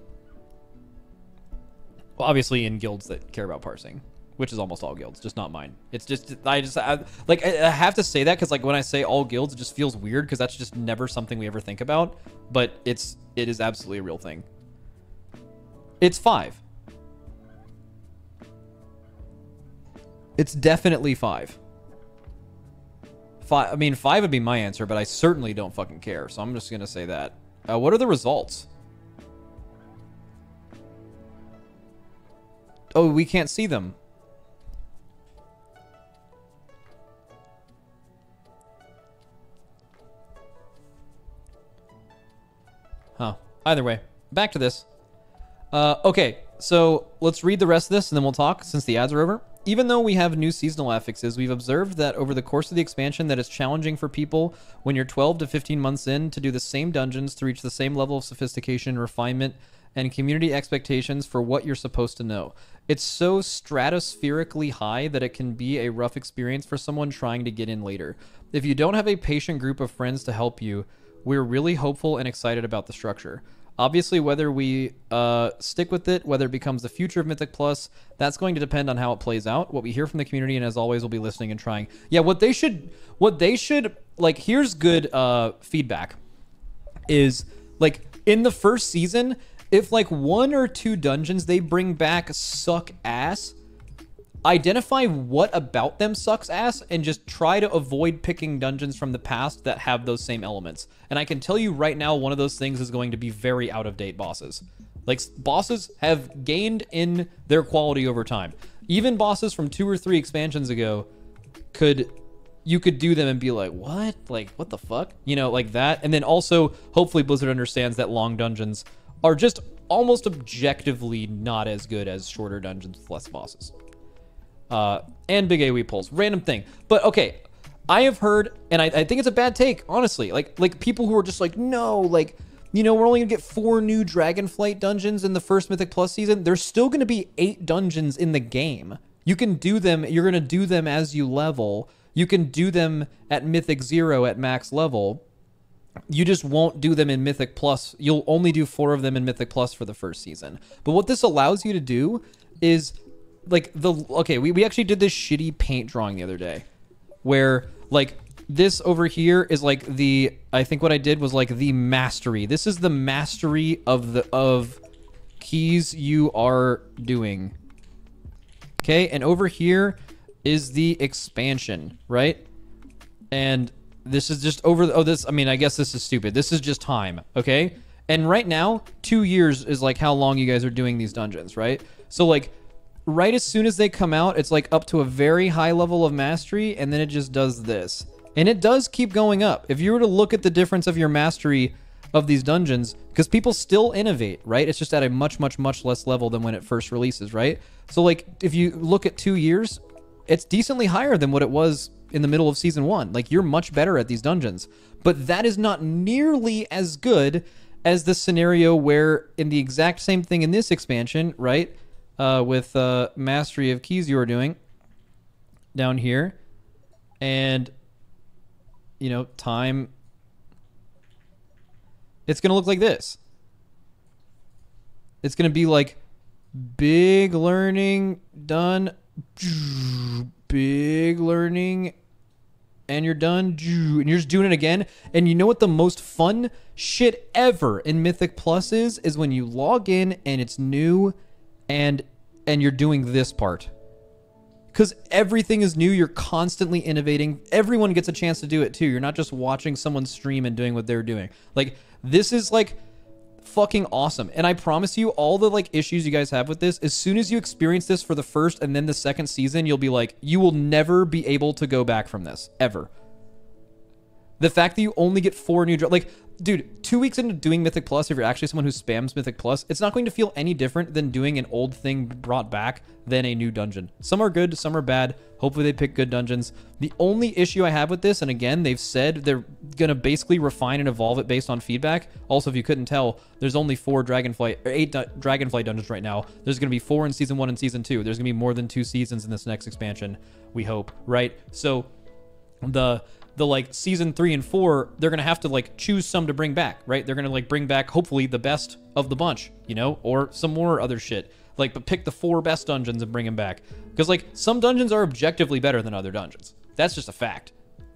Well, obviously in guilds that care about parsing, which is almost all guilds, just not mine. It's just, I have to say that because, like, when I say all guilds, it just feels weird because that's just never something we ever think about. But it is absolutely a real thing. It's 5. It's definitely 5. I mean, 5 would be my answer, but I certainly don't fucking care. So I'm just going to say that. What are the results? Oh, we can't see them. Huh. Either way, back to this. Okay, so let's read the rest of this and then we'll talk since the ads are over. Even though we have new seasonal affixes, we've observed that over the course of the expansion that it's challenging for people when you're 12 to 15 months in to do the same dungeons to reach the same level of sophistication, refinement, and community expectations for what you're supposed to know. It's so stratospherically high that it can be a rough experience for someone trying to get in later. If you don't have a patient group of friends to help you, we're really hopeful and excited about the structure. Obviously, whether we stick with it, whether it becomes the future of Mythic+, that's going to depend on how it plays out, what we hear from the community, and as always, we'll be listening and trying. Yeah, what they should, like, here's good feedback, is, like, in the first season, if, like, 1 or 2 dungeons they bring back suck ass, identify what about them sucks ass and just try to avoid picking dungeons from the past that have those same elements. And I can tell you right now, one of those things is going to be very out-of-date bosses. Like, bosses have gained in their quality over time. Even bosses from 2 or 3 expansions ago could... you could do them and be like, what? Like, what the fuck? You know, like that. And then also, hopefully Blizzard understands that long dungeons are just almost objectively not as good as shorter dungeons with less bosses. And big AoE pulls. Random thing. But, okay, I have heard, and I think it's a bad take, honestly. Like people who are just like, no, like, you know, we're only going to get 4 new Dragonflight dungeons in the first Mythic Plus season. There's still going to be 8 dungeons in the game. You can do them. You're going to do them as you level. You can do them at Mythic 0 at max level. You just won't do them in Mythic Plus. You'll only do 4 of them in Mythic Plus for the first season. But what this allows you to do is, like, we actually did this shitty paint drawing the other day where, like, this over here is, like, the, I think what I did was, like, the mastery. This is the mastery of keys you are doing. Okay, and over here is the expansion, right? And this is just over the, oh, this, I mean, I guess this is stupid. This is just time, okay? And right now, 2 years is like how long you guys are doing these dungeons, right? So like, right as soon as they come out, it's like up to a very high level of mastery, and then it just does this. And it does keep going up. If you were to look at the difference of your mastery of these dungeons, because people still innovate, right? It's just at a much, much, much less level than when it first releases, right? So like, if you look at 2 years, it's decently higher than what it was in the middle of season 1. Like, you're much better at these dungeons. But that is not nearly as good as the scenario where in the exact same thing in this expansion, right? With mastery of keys you are doing down here. And, you know, time. It's going to look like this. It's going to be like big learning done... big learning and you're done, and you're just doing it again. And you know what the most fun shit ever in Mythic Plus is when you log in and it's new and you're doing this part, because everything is new. You're constantly innovating. Everyone gets a chance to do it too. You're not just watching someone stream and doing what they're doing. Like, this is like fucking awesome. And I promise you, all the like issues you guys have with this, as soon as you experience this for the first and then the second season, you'll be like, you will never be able to go back from this ever. The fact that you only get 4 new, like, dude, 2 weeks into doing Mythic Plus, if you're actually someone who spams Mythic Plus, it's not going to feel any different than doing an old thing brought back than a new dungeon. Some are good, some are bad. Hopefully they pick good dungeons. The only issue I have with this, and again, they've said they're going to basically refine and evolve it based on feedback. Also, if you couldn't tell, there's only 8 Dragonflight dungeons right now. There's going to be 4 in season 1 and season 2. There's going to be more than 2 seasons in this next expansion, we hope, right? So the like season 3 and 4, they're going to have to like choose some to bring back, right? They're going to like bring back hopefully the best of the bunch, you know, or some more other shit. Like, but pick the 4 best dungeons and bring them back. Because like some dungeons are objectively better than other dungeons. That's just a fact,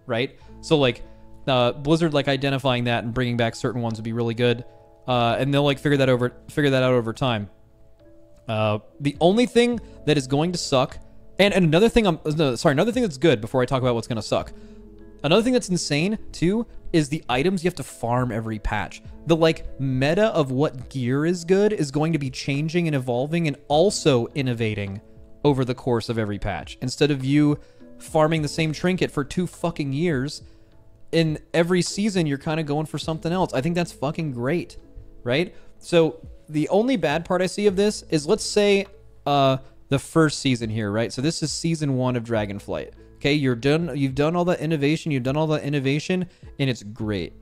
right? So like Blizzard like identifying that and bringing back certain ones would be really good. And they'll like figure that out over time. The only thing that is going to suck, and another thing another thing that's good before I talk about what's going to suck. Another thing that's insane, too, is the items you have to farm every patch. The, like, meta of what gear is good is going to be changing and evolving and also innovating over the course of every patch. Instead of you farming the same trinket for 2 fucking years, in every season you're kind of going for something else. I think that's fucking great, right? So the only bad part I see of this is, let's say, the first season here, right? So this is season 1 of Dragonflight. Okay, you're done. You've done all that innovation. You've done all that innovation, and it's great.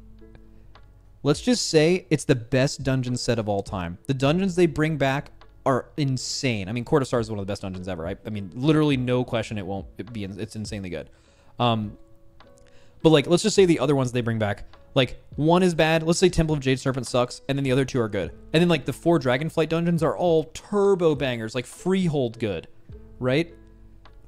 Let's just say it's the best dungeon set of all time. The dungeons they bring back are insane. I mean, Court of Stars is one of the best dungeons ever. I mean, literally no question. It's insanely good. But like, let's just say the other ones they bring back, like 1 is bad. Let's say Temple of Jade Serpent sucks, and then the other 2 are good. And then like the 4 Dragonflight dungeons are all turbo bangers, like Freehold good, right?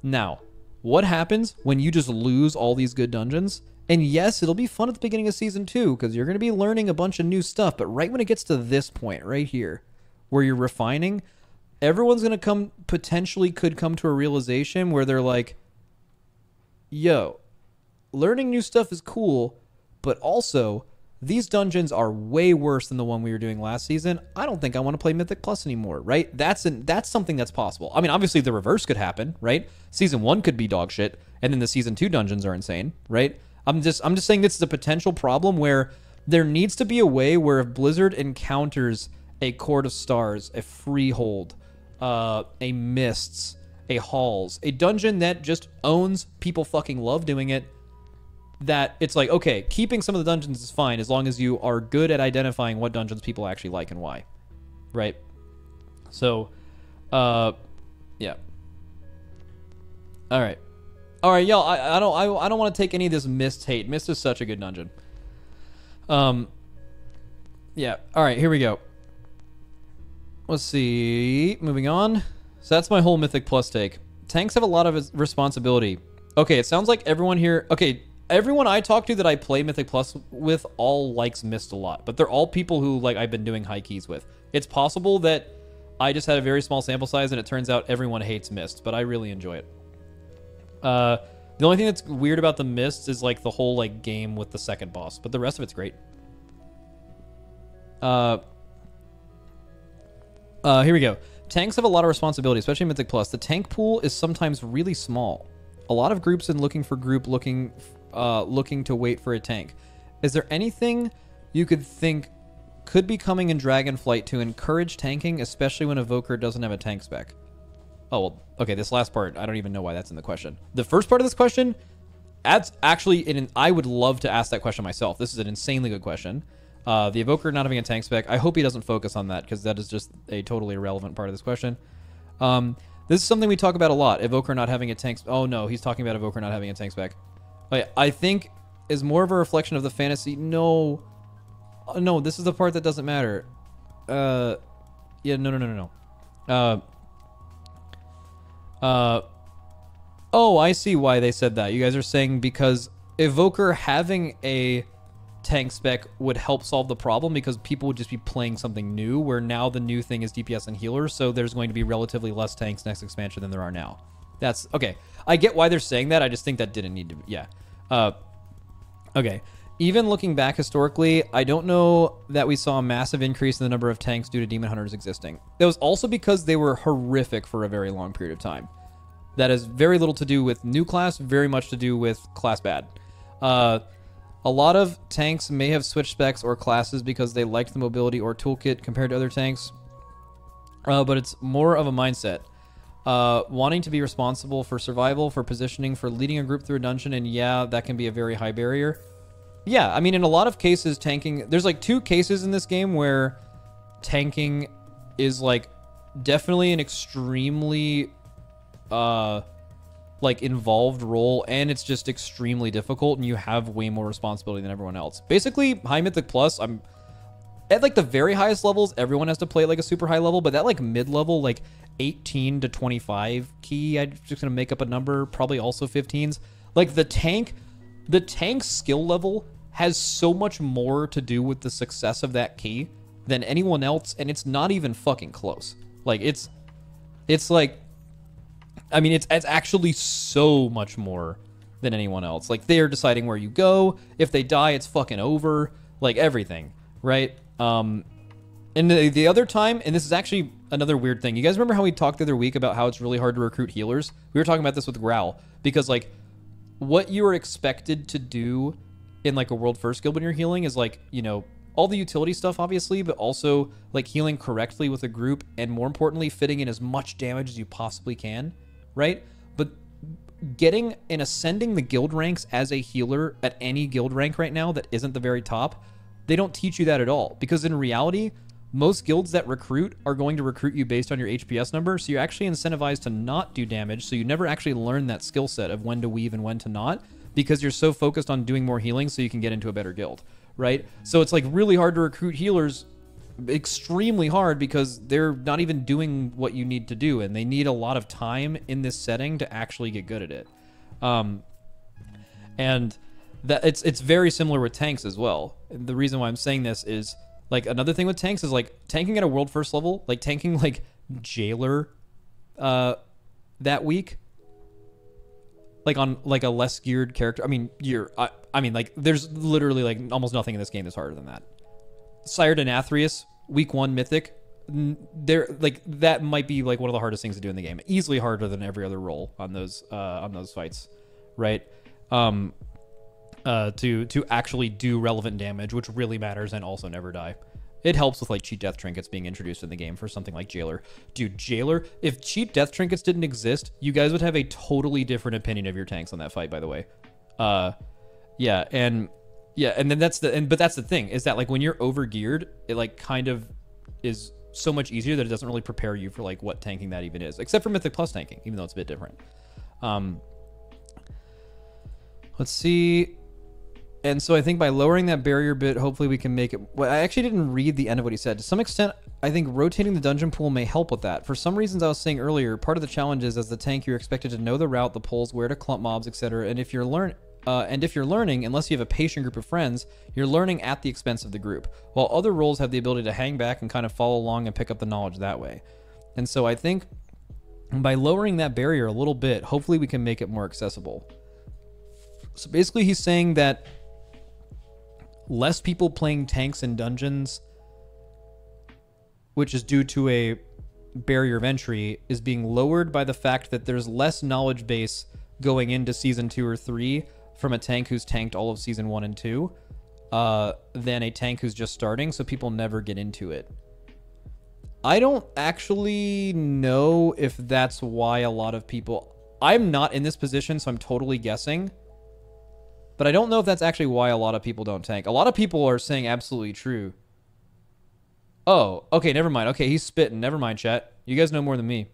Now, what happens when you just lose all these good dungeons? And yes, it'll be fun at the beginning of season 2 because you're going to be learning a bunch of new stuff. But right when it gets to this point right here where you're refining, everyone's going to come, potentially could come to a realization where they're like, yo, learning new stuff is cool, but also these dungeons are way worse than the one we were doing last season. I don't think I want to play Mythic Plus anymore, right? That's something that's possible. I mean, obviously the reverse could happen, right? Season 1 could be dog shit, and then the Season 2 dungeons are insane, right? I'm just saying this is a potential problem where there needs to be a way where if Blizzard encounters a Court of Stars, a Freehold, a Mists, a Halls, a dungeon that just owns, people fucking love doing it, that it's like, okay, keeping some of the dungeons is fine as long as you are good at identifying what dungeons people actually like and why, right? So, yeah. All right, y'all. I don't want to take any of this Mist hate. Mist is such a good dungeon. Yeah. All right, here we go. Let's see. Moving on. So that's my whole Mythic Plus take. Tanks have a lot of responsibility. Okay, it sounds like everyone here. Okay. Everyone I talk to that I play Mythic Plus with all likes Mist a lot, but they're all people who, like, I've been doing high keys with. It's possible that I just had a very small sample size, and it turns out everyone hates Mist, but I really enjoy it. The only thing that's weird about the Mist is, like, the whole, like, game with the second boss, but the rest of it's great. Here we go. Tanks have a lot of responsibility, especially in Mythic Plus. The tank pool is sometimes really small. A lot of groups in looking to wait for a tank. Is there anything you could think could be coming in Dragonflight to encourage tanking, especially when Evoker doesn't have a tank spec? Oh, well, okay, this last part, I don't even know why that's in the question. The first part of this question, that's actually, I would love to ask that question myself. This is an insanely good question. The Evoker not having a tank spec, I hope he doesn't focus on that, because that is just a totally irrelevant part of this question. This is something we talk about a lot, Evoker not having a tank spec. Oh, no, he's talking about Evoker not having a tank spec. I think is more of a reflection of the fantasy. No, no, this is the part that doesn't matter. Yeah, no. Oh, I see why they said that. You guys are saying because Evoker having a tank spec would help solve the problem because people would just be playing something new where now the new thing is DPS and healers, so there's going to be relatively less tanks next expansion than there are now. That's okay. I get why they're saying that. I just think that didn't need to be. Yeah. Okay. Even looking back historically, I don't know that we saw a massive increase in the number of tanks due to Demon Hunters existing. That was also because they were horrific for a very long period of time. That has very little to do with new class, very much to do with class bad. A lot of tanks may have switched specs or classes because they liked the mobility or toolkit compared to other tanks. But it's more of a mindset. Wanting to be responsible for survival, for positioning, for leading a group through a dungeon, and yeah, that can be a very high barrier. Yeah, I mean, in a lot of cases, tanking... There's, like, 2 cases in this game where tanking is, like, definitely an extremely, like, involved role, and it's just extremely difficult, and you have way more responsibility than everyone else. Basically, high Mythic Plus, I'm... At, like, the very highest levels, everyone has to play, like, a super high level, but that, like, mid-level, like, 18 to 25 key, I'm just going to make up a number, probably also 15s. Like, the tank skill level has so much more to do with the success of that key than anyone else, and it's not even fucking close. Like, it's like, I mean, it's actually so much more than anyone else. Like, they're deciding where you go. If they die, it's fucking over. Like, everything, right? And the other time, and this is actually another weird thing. You guys remember how we talked the other week about how it's really hard to recruit healers? We were talking about this with Growl, because, like, what you are expected to do in, like, a World First guild when you're healing is, like, you know, all the utility stuff, obviously, but also, like, healing correctly with a group, and more importantly, fitting in as much damage as you possibly can, right? But getting and ascending the guild ranks as a healer at any guild rank right now that isn't the very top, they don't teach you that at all, because in reality... Most guilds that recruit are going to recruit you based on your HPS number, so you're actually incentivized to not do damage, so you never actually learn that skill set of when to weave and when to not, because you're so focused on doing more healing so you can get into a better guild, right? So it's, like, really hard to recruit healers, extremely hard, because they're not even doing what you need to do, and they need a lot of time in this setting to actually get good at it. And that it's very similar with tanks as well. The reason why I'm saying this is... Like, another thing with tanks is, like, tanking at a world first level, like, tanking, like, Jailer that week, like on like a less geared character. I mean, I mean, there's literally like almost nothing in this game that's harder than that. Sire to Nathrius, week one mythic. There, like that might be like one of the hardest things to do in the game. Easily harder than every other role on those fights, right? To actually do relevant damage, which really matters, and also never die. It helps with like cheat death trinkets being introduced in the game for something like Jailer. Dude, Jailer, if cheat death trinkets didn't exist, you guys would have a totally different opinion of your tanks on that fight, by the way. And then but that's the thing, is that like when you're overgeared, it like kind of is so much easier that it doesn't really prepare you for like what tanking that even is, except for Mythic Plus tanking, even though it's a bit different. Let's see. And so I think by lowering that barrier bit, hopefully we can make it... Well, I actually didn't read the end of what he said. To some extent, I think rotating the dungeon pool may help with that. For some reasons I was saying earlier, part of the challenge is as the tank, you're expected to know the route, the pulls, where to clump mobs, etc. And if you're learning, unless you have a patient group of friends, you're learning at the expense of the group, while other roles have the ability to hang back and kind of follow along and pick up the knowledge that way. And so I think by lowering that barrier a little bit, hopefully we can make it more accessible. So basically he's saying that less people playing tanks in dungeons, which is due to a barrier of entry, is being lowered by the fact that there's less knowledge base going into season 2 or 3 from a tank who's tanked all of season 1 and 2 than a tank who's just starting, so people never get into it. I don't actually know if that's why a lot of people... I'm not in this position, so I'm totally guessing. But I don't know if that's actually why a lot of people don't tank. A lot of people are saying absolutely true. Oh, okay, never mind. Okay, he's spitting. Never mind, chat. You guys know more than me.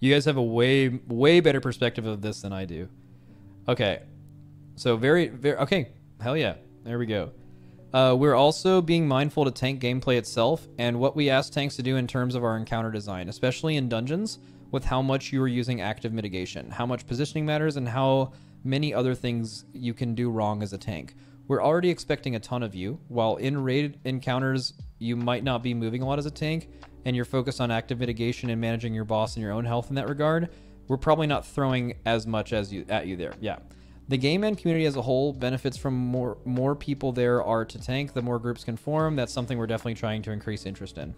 You guys have a way, way better perspective of this than I do. Okay. So very, very... Okay, hell yeah. There we go. We're also being mindful to tank gameplay itself and what we ask tanks to do in terms of our encounter design, especially in dungeons, with how much you are using active mitigation, how much positioning matters, and how... many other things you can do wrong as a tank. We're already expecting a ton of you, while in raid encounters you might not be moving a lot as a tank, and you're focused on active mitigation and managing your boss and your own health in that regard. We're probably not throwing as much as at you there. Yeah, the game and community as a whole benefits from more people there are to tank. The more groups can form, that's something we're definitely trying to increase interest in.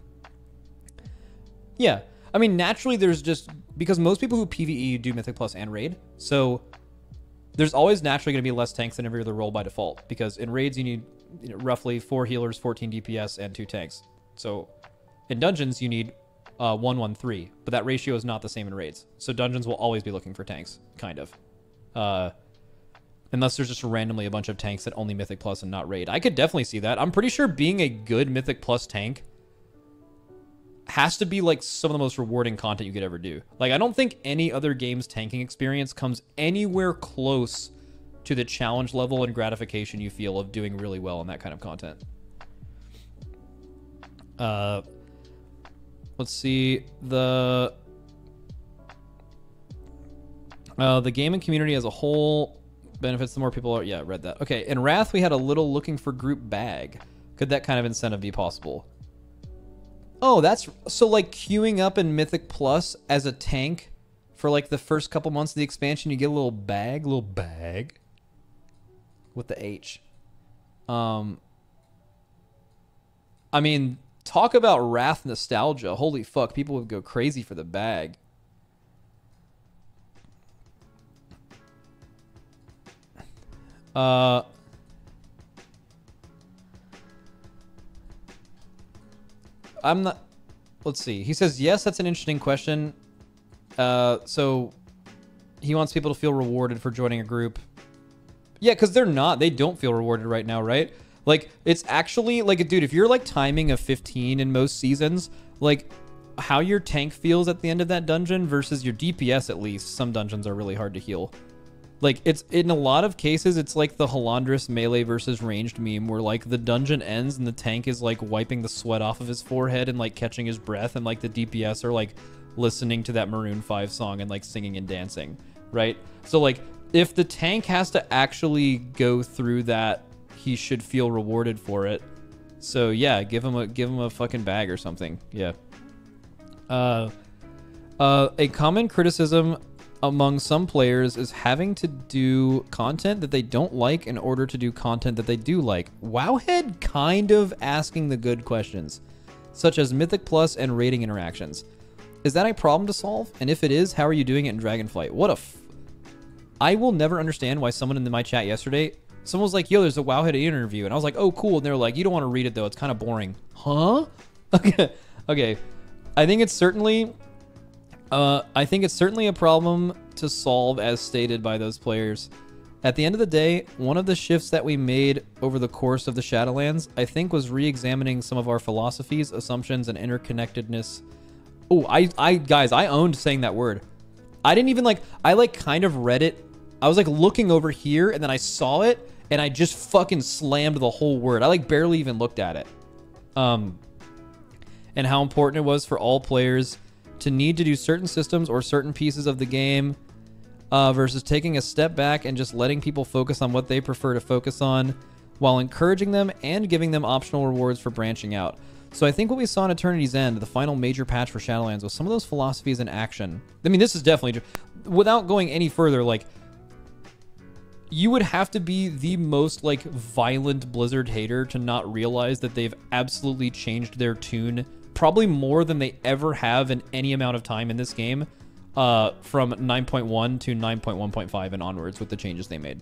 Yeah, I mean naturally there's just because most people who PvE do Mythic Plus and raid, so there's always naturally going to be less tanks than every other role by default, because in raids you need roughly 4 healers, 14 DPS, and 2 tanks. So in dungeons you need 1, 1, 3, but that ratio is not the same in raids. So dungeons will always be looking for tanks, kind of. Unless there's just randomly a bunch of tanks that only Mythic Plus and not raid. I could definitely see that. I'm pretty sure being a good Mythic Plus tank has to be like some of the most rewarding content you could ever do. Like I don't think any other game's tanking experience comes anywhere close to the challenge level and gratification you feel of doing really well on that kind of content. Let's see. The game and community as a whole benefits the more people are... Yeah, I read that. Okay, in Wrath we had a little looking for group bag. Could that kind of incentive be possible? Oh, that's so like queuing up in Mythic Plus as a tank for like the first couple months of the expansion, you get a little bag with the H. I mean, talk about Wrath nostalgia. Holy fuck, people would go crazy for the bag. I'm not... Let's see. He says, yes, that's an interesting question. So he wants people to feel rewarded for joining a group. Yeah, because they're not. They don't feel rewarded right now, right? Like, it's actually... Like, dude, if you're, like, timing a 15 in most seasons, like, how your tank feels at the end of that dungeon versus your DPS, at least. Some dungeons are really hard to heal. Like, it's... In a lot of cases, it's like the Halandris melee versus ranged meme where, like, the dungeon ends and the tank is, like, wiping the sweat off of his forehead and, like, catching his breath, and, like, the DPS are, like, listening to that Maroon 5 song and, like, singing and dancing, right? So, like, if the tank has to actually go through that, he should feel rewarded for it. So, yeah, give him a fucking bag or something. Yeah. A common criticism among some players is having to do content that they don't like in order to do content that they do like. Wowhead kind of asking the good questions, such as Mythic Plus and rating interactions. Is that a problem to solve? And if it is, how are you doing it in Dragonflight? What a I will never understand why someone in my chat yesterday, someone was like, yo, there's a Wowhead interview. And I was like, oh, cool. And they were like, you don't want to read it, though. It's kind of boring. Huh? Okay. Okay. I think it's certainly a problem to solve, as stated by those players. At the end of the day, one of the shifts that we made over the course of the Shadowlands, I think, was re-examining some of our philosophies, assumptions, and interconnectedness. Oh, guys, I owned saying that word. I didn't even, like, I, like, kind of read it. I was, like, looking over here, and then I saw it, and I just fucking slammed the whole word. I, like, barely even looked at it. And how important it was for all players to need to do certain systems or certain pieces of the game versus taking a step back and just letting people focus on what they prefer to focus on while encouraging them and giving them optional rewards for branching out. So I think what we saw in Eternity's End, the final major patch for Shadowlands, was some of those philosophies in action. I mean, this is definitely, without going any further, like, you would have to be the most, like, violent Blizzard hater to not realize that they've absolutely changed their tune probably more than they ever have in any amount of time in this game from 9.1 to 9.1.5 and onwards with the changes they made.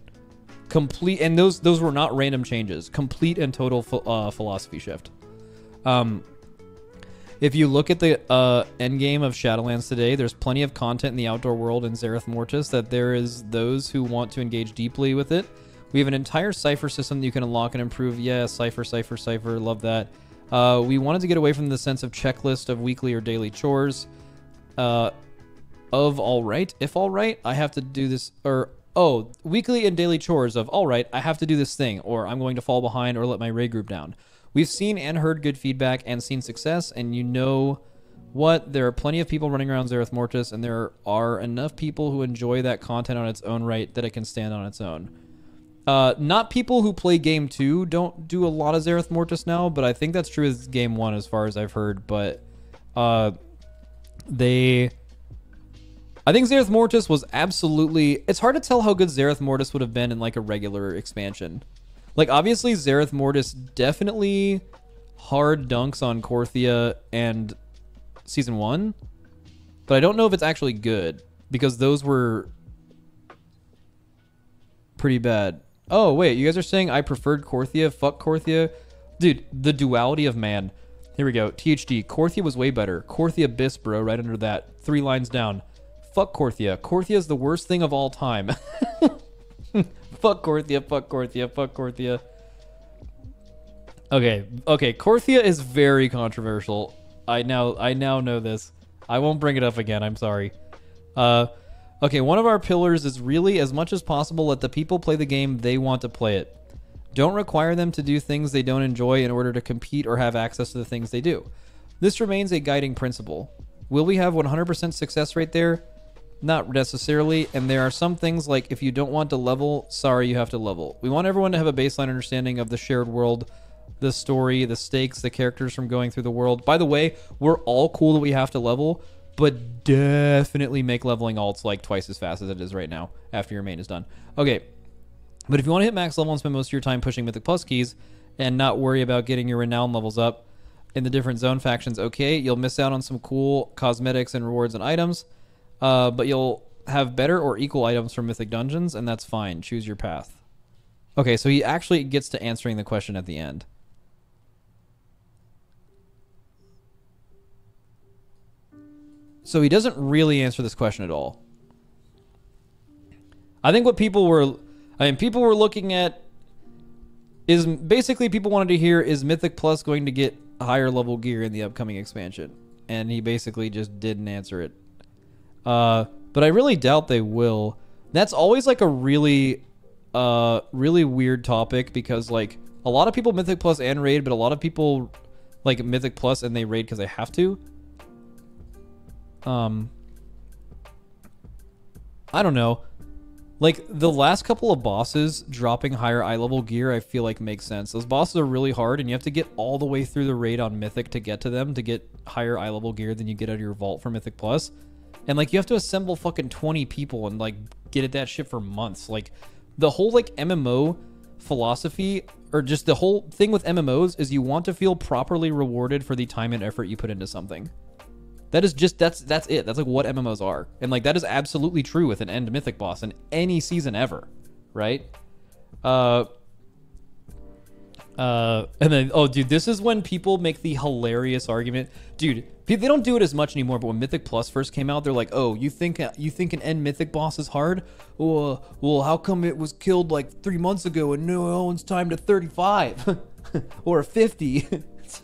Complete, and those were not random changes. Complete and total philosophy shift. If you look at the end game of Shadowlands today, there's plenty of content in the outdoor world in Zereth Mortis that there is those who want to engage deeply with it. We have an entire cipher system that you can unlock and improve. Yeah, cipher, love that. We wanted to get away from the sense of checklist of weekly or daily chores. I have to do this, or oh, weekly and daily chores of all right, I have to do this thing, or I'm going to fall behind or let my raid group down. We've seen and heard good feedback and seen success, and you know what? There are plenty of people running around Zereth Mortis, and there are enough people who enjoy that content on its own right that it can stand on its own. Not people who play Game 2 don't do a lot of Zereth Mortis now, but I think that's true as Game 1 as far as I've heard, but I think Zereth Mortis was absolutely... It's hard to tell how good Zereth Mortis would have been in, like, a regular expansion. Like, obviously, Zereth Mortis definitely hard dunks on Korthia and Season 1. But I don't know if it's actually good, because those were pretty bad. Oh, wait, you guys are saying I preferred Korthia? Fuck Korthia? Dude, the duality of man. Here we go. THD. Korthia was way better. Korthia Abyss, bro, right under that. 3 lines down. Fuck Korthia. Korthia is the worst thing of all time. Fuck Korthia, fuck Korthia, fuck Korthia. Okay, Korthia is very controversial. I now know this. I won't bring it up again, I'm sorry. Okay, one of our pillars is really, as much as possible, let the people play the game they want to play it. Don't require them to do things they don't enjoy in order to compete or have access to the things they do. This remains a guiding principle. Will we have 100% success rate there? Not necessarily, and there are some things like if you don't want to level, sorry, you have to level. We want everyone to have a baseline understanding of the shared world, the story, the stakes, the characters from going through the world. By the way, we're all cool that we have to level, but definitely make leveling alts like twice as fast as it is right now after your main is done. Okay, but if you want to hit max level and spend most of your time pushing Mythic Plus keys and not worry about getting your renown levels up in the different zone factions, okay, you'll miss out on some cool cosmetics and rewards and items. But you'll have better or equal items from Mythic Dungeons, and that's fine. Choose your path. Okay, so he actually gets to answering the question at the end. So he doesn't really answer this question at all. I think what people were looking at is basically people wanted to hear, is Mythic Plus going to get higher level gear in the upcoming expansion? And he basically just didn't answer it. But I really doubt they will. That's always like a really, really weird topic because like a lot of people Mythic Plus and raid, but a lot of people like Mythic Plus and they raid because they have to. I don't know. Like, the last couple of bosses, dropping higher eye level gear, I feel like makes sense. Those bosses are really hard, and you have to get all the way through the raid on Mythic to get to them, to get higher eye level gear than you get out of your vault for Mythic+. And, like, you have to assemble fucking 20 people and, like, get at that shit for months. Like, the whole, like, MMO philosophy, or just the whole thing with MMOs, is you want to feel properly rewarded for the time and effort you put into something. That is just, that's it. That's like what MMOs are. And like, that is absolutely true with an end mythic boss in any season ever. Right? And then, oh dude, this is when people make the hilarious argument. Dude, they don't do it as much anymore, but when Mythic Plus first came out, they're like, oh, you think an end mythic boss is hard? Well, how come it was killed like 3 months ago and no one's timed to 35 or 50? It's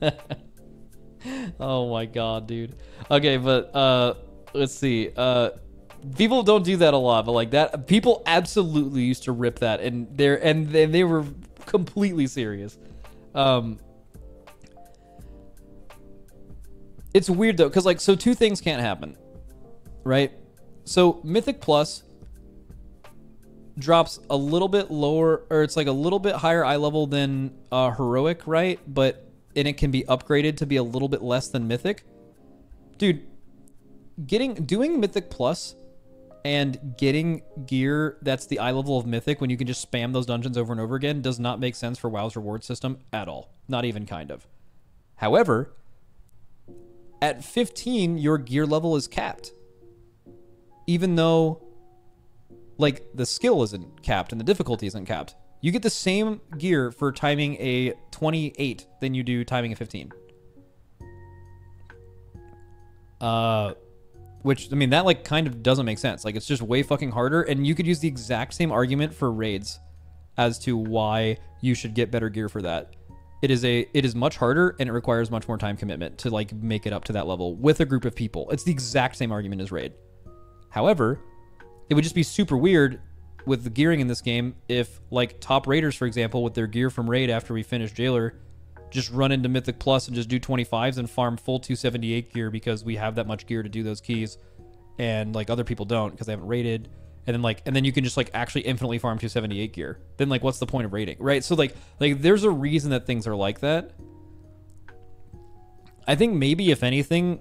like oh my god, dude. Okay, but let's see. People don't do that a lot, but like that, people absolutely used to rip that, and they were completely serious. It's weird though, because like, so two things can't happen, right? So Mythic Plus drops a little bit lower, or it's like a little bit higher eye level than heroic, right? But and it can be upgraded to be a little bit less than Mythic. Dude, doing Mythic Plus and getting gear that's the eye level of Mythic when you can just spam those dungeons over and over again does not make sense for WoW's reward system at all. Not even kind of. However, at 15, your gear level is capped. Even though, like, the skill isn't capped and the difficulty isn't capped. You get the same gear for timing a 28 than you do timing a 15. Which, I mean, that, like, kind of doesn't make sense. Like, it's just way fucking harder, and you could use the exact same argument for raids as to why you should get better gear for that. It is much harder, and it requires much more time commitment to, like, make it up to that level with a group of people. It's the exact same argument as raid. However, it would just be super weird with the gearing in this game if, like, top raiders, for example, with their gear from raid after we finish Jailer, just run into Mythic Plus and just do 25s and farm full 278 gear because we have that much gear to do those keys, and like other people don't because they haven't raided, and then you can just like actually infinitely farm 278 gear. Then like, what's the point of raiding, right? So like there's a reason that things are like that. I think maybe if anything,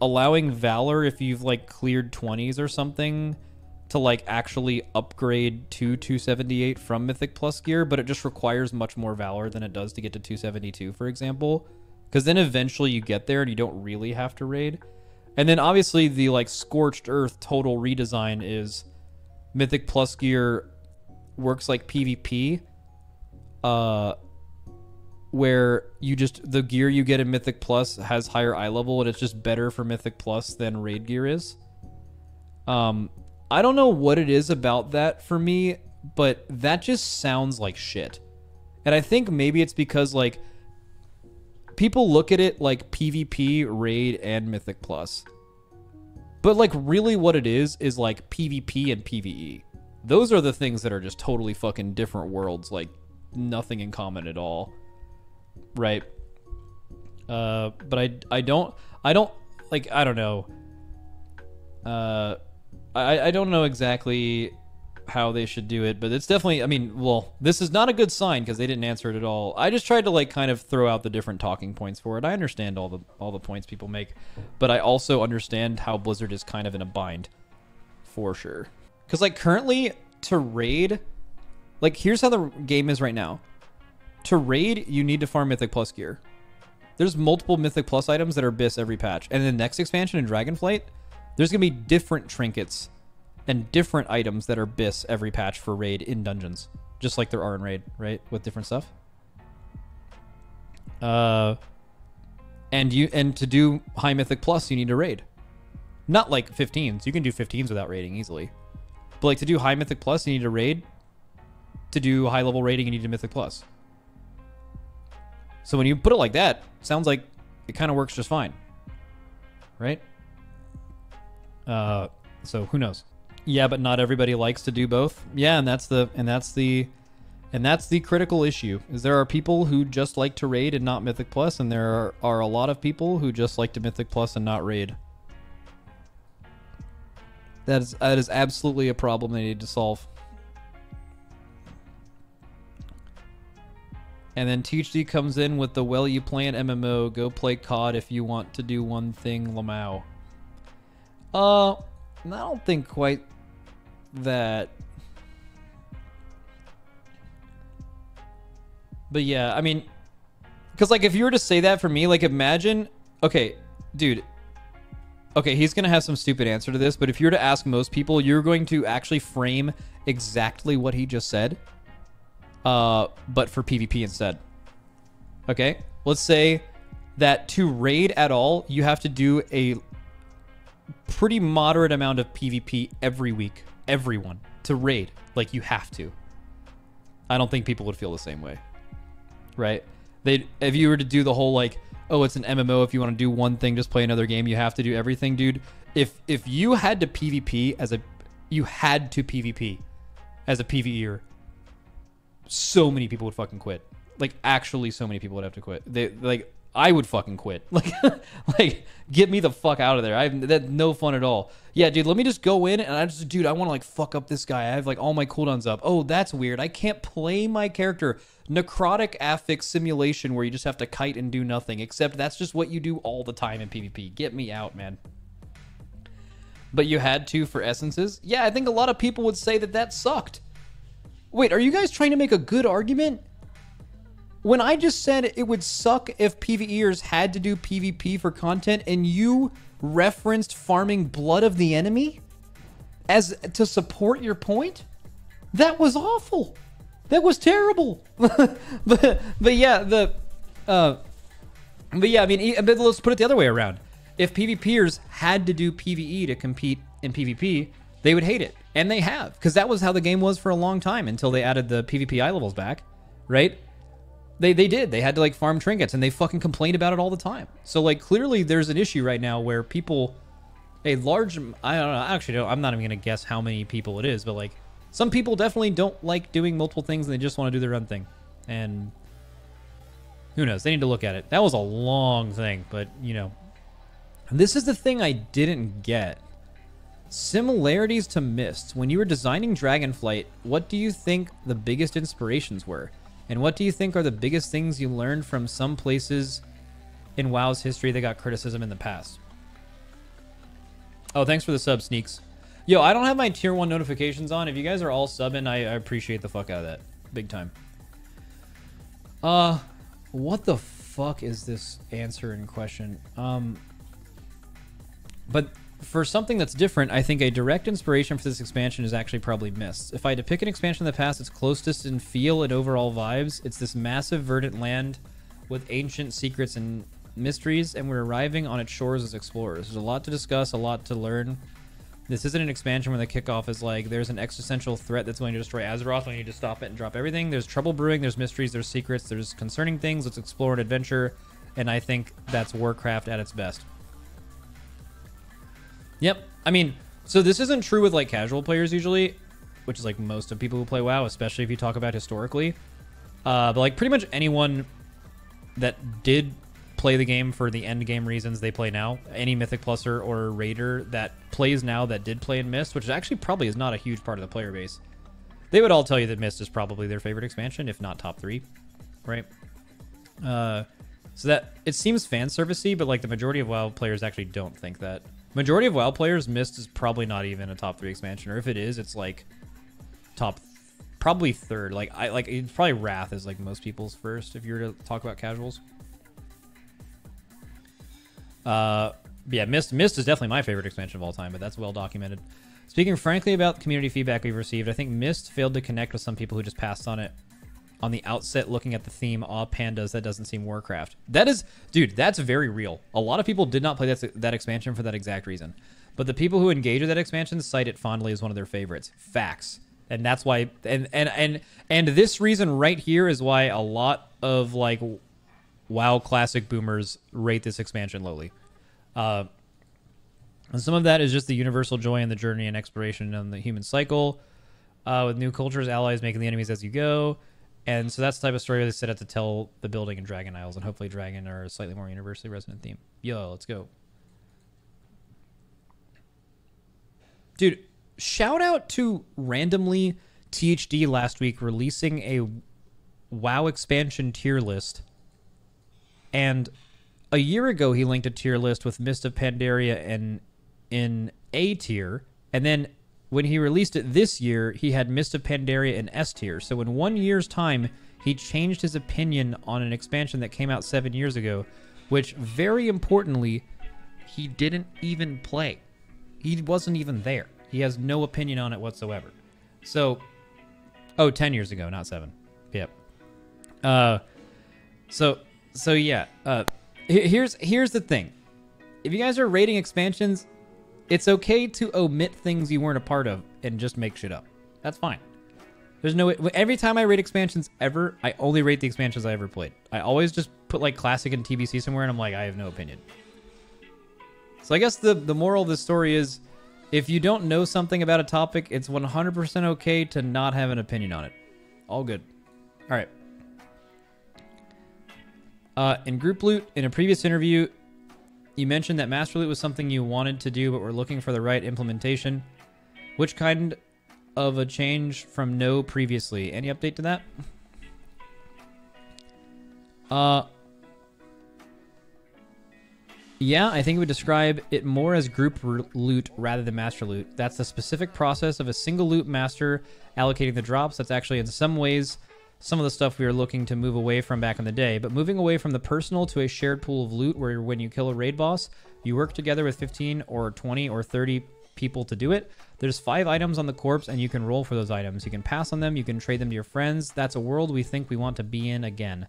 allowing Valor, if you've like cleared 20s or something, to like actually upgrade to 278 from Mythic Plus gear, but it just requires much more Valor than it does to get to 272, for example, because then eventually you get there and you don't really have to raid. And then obviously the like scorched earth total redesign is Mythic Plus gear works like PvP, where you just, the gear you get in Mythic Plus has higher eye level, and it's just better for Mythic Plus than raid gear is. I don't know what it is about that for me, but that just sounds like shit. And I think maybe it's because, like, people look at it like PvP, raid, and Mythic Plus. But, like, really what it is, like, PvP and PvE. Those are the things that are just totally fucking different worlds, like, nothing in common at all. Right? But I don't, like, I don't know. I don't know exactly how they should do it, but it's definitely, I mean, well, this is not a good sign because they didn't answer it at all. I just tried to like kind of throw out the different talking points for it. I understand all the points people make, but I also understand how Blizzard is kind of in a bind for sure. Because like currently to raid, like here's how the game is right now. To raid, you need to farm Mythic Plus gear. There's multiple Mythic Plus items that are BIS every patch. And in the next expansion in Dragonflight, there's going to be different trinkets and different items that are BIS every patch for raid in dungeons, just like there are in raid, right? With different stuff. And to do high Mythic Plus, you need to raid. Not like 15s. You can do 15s without raiding easily. But like to do high Mythic Plus, you need to raid. To do high level raiding, you need to Mythic Plus. So when you put it like that, it sounds like it kind of works just fine, right? So who knows? Yeah, but not everybody likes to do both. Yeah, and that's the critical issue. Is there are people who just like to raid and not Mythic Plus, and there are a lot of people who just like to Mythic Plus and not raid. That is absolutely a problem they need to solve. And then THD comes in with the, well, you play an MMO, go play COD if you want to do one thing, LMAO. I don't think quite that. But yeah, I mean, because like if you were to say that for me, like imagine, okay, dude, okay, he's going to have some stupid answer to this, but if you were to ask most people, you're going to actually frame exactly what he just said. But for PvP instead. Okay, let's say that to raid at all, you have to do a pretty moderate amount of PvP every week. Everyone to raid, like you have to. I don't think people would feel the same way, right? They'd, if you were to do the whole like, oh, it's an MMO, if you want to do one thing, just play another game, you have to do everything, dude. If you had to PvP as a, you had to PvP as a PvEer, so many people would fucking quit. Like, actually, so many people would have to quit. They, like, I would fucking quit. Like, like, get me the fuck out of there. That's no fun at all. Yeah, dude, let me just go in and I just, dude, I want to, like, fuck up this guy. I have, like, all my cooldowns up. Oh, that's weird. I can't play my character. Necrotic affix simulation where you just have to kite and do nothing, except that's just what you do all the time in PvP. Get me out, man. But you had to for essences? Yeah, I think a lot of people would say that that sucked. Wait, are you guys trying to make a good argument? When I just said it would suck if PvEers had to do PvP for content and you referenced farming blood of the enemy as to support your point? That was awful. That was terrible. But yeah, but yeah, I mean, but let's put it the other way around. If PvPers had to do PvE to compete in PvP, they would hate it. And they have, because that was how the game was for a long time until they added the PvP eye levels back, right? They did. They had to, like, farm trinkets, and they fucking complained about it all the time. So, like, clearly there's an issue right now where people, a large, I don't know, I actually don't, I'm not even going to guess how many people it is, but, like, some people definitely don't like doing multiple things, and they just want to do their own thing. And who knows? They need to look at it. That was a long thing, but, you know. And this is the thing I didn't get. Similarities to Mists. When you were designing Dragonflight, what do you think the biggest inspirations were? And what do you think are the biggest things you learned from some places in WoW's history that got criticism in the past? Oh, thanks for the sub, Sneaks. Yo, I don't have my tier 1 notifications on. If you guys are all subbing, I appreciate the fuck out of that. Big time. What the fuck is this answer in question? But... for something that's different, I think a direct inspiration for this expansion is actually probably Mists. If I had to pick an expansion in the past, it's closest in feel and overall vibes. It's this massive verdant land with ancient secrets and mysteries, and we're arriving on its shores as explorers. There's a lot to discuss, a lot to learn. This isn't an expansion where the kickoff is like, there's an existential threat that's going to destroy Azeroth, we need to stop it and drop everything. There's trouble brewing, there's mysteries, there's secrets, there's concerning things, let's explore and adventure, and I think that's Warcraft at its best. Yep. I mean, so this isn't true with, like, casual players usually, which is, like, most of people who play WoW, especially if you talk about historically. But, like, pretty much anyone that did play the game for the end game reasons they play now, any Mythic Pluser or Raider that plays now that did play in Myst, which actually probably is not a huge part of the player base, they would all tell you that Myst is probably their favorite expansion, if not top 3, right? So that, it seems fan-service-y, but, like, the majority of WoW players actually don't think that. Majority of WoW players, Myst is probably not even a top 3 expansion, or if it is, it's like top, probably 3rd. Like it's probably Wrath is like most people's first if you were to talk about casuals. Yeah, Myst is definitely my favorite expansion of all time, but that's well documented. Speaking frankly about community feedback we've received, I think Myst failed to connect with some people who just passed on it on the outset, looking at the theme, aw, pandas, that doesn't seem Warcraft. That is, dude, that's very real. A lot of people did not play that expansion for that exact reason. But the people who engage with that expansion cite it fondly as one of their favorites. Facts. And that's why, and this reason right here is why a lot of, like, WoW Classic boomers rate this expansion lowly. And some of that is just the universal joy in the journey and exploration and the human cycle, with new cultures, allies, making the enemies as you go. And so that's the type of story they set out to tell, the building in Dragon Isles, and hopefully Dragon are a slightly more universally resonant theme. Yo, let's go. Dude, shout out to randomly THD last week releasing a WoW expansion tier list. And a year ago, he linked a tier list with Mists of Pandaria and in A tier. And then when he released it this year, he had Mists of Pandaria in S tier. So in 1 year's time, he changed his opinion on an expansion that came out 7 years ago, which, very importantly, he didn't even play. He wasn't even there. He has no opinion on it whatsoever. So, oh, 10 years ago, not 7. Yep. So yeah. Here's the thing. If you guys are rating expansions, it's okay to omit things you weren't a part of and just make shit up. That's fine. There's no... Every time I rate expansions ever, I only rate the expansions I ever played. I always just put, like, classic and TBC somewhere, and I'm like, I have no opinion. So I guess the moral of the story is, if you don't know something about a topic, it's 100% okay to not have an opinion on it. All good. All right. In Group Loot, in a previous interview, you mentioned that Master Loot was something you wanted to do but were looking for the right implementation. Which kind of a change from no previously? Any update to that? Yeah, I think we would describe it more as group loot rather than master loot. That's the specific process of a single loot master allocating the drops. That's actually, in some ways, some of the stuff we were looking to move away from back in the day, but moving away from the personal to a shared pool of loot where when you kill a raid boss, you work together with 15 or 20 or 30 people to do it. There's 5 items on the corpse and you can roll for those items. You can pass on them, you can trade them to your friends. That's a world we think we want to be in again.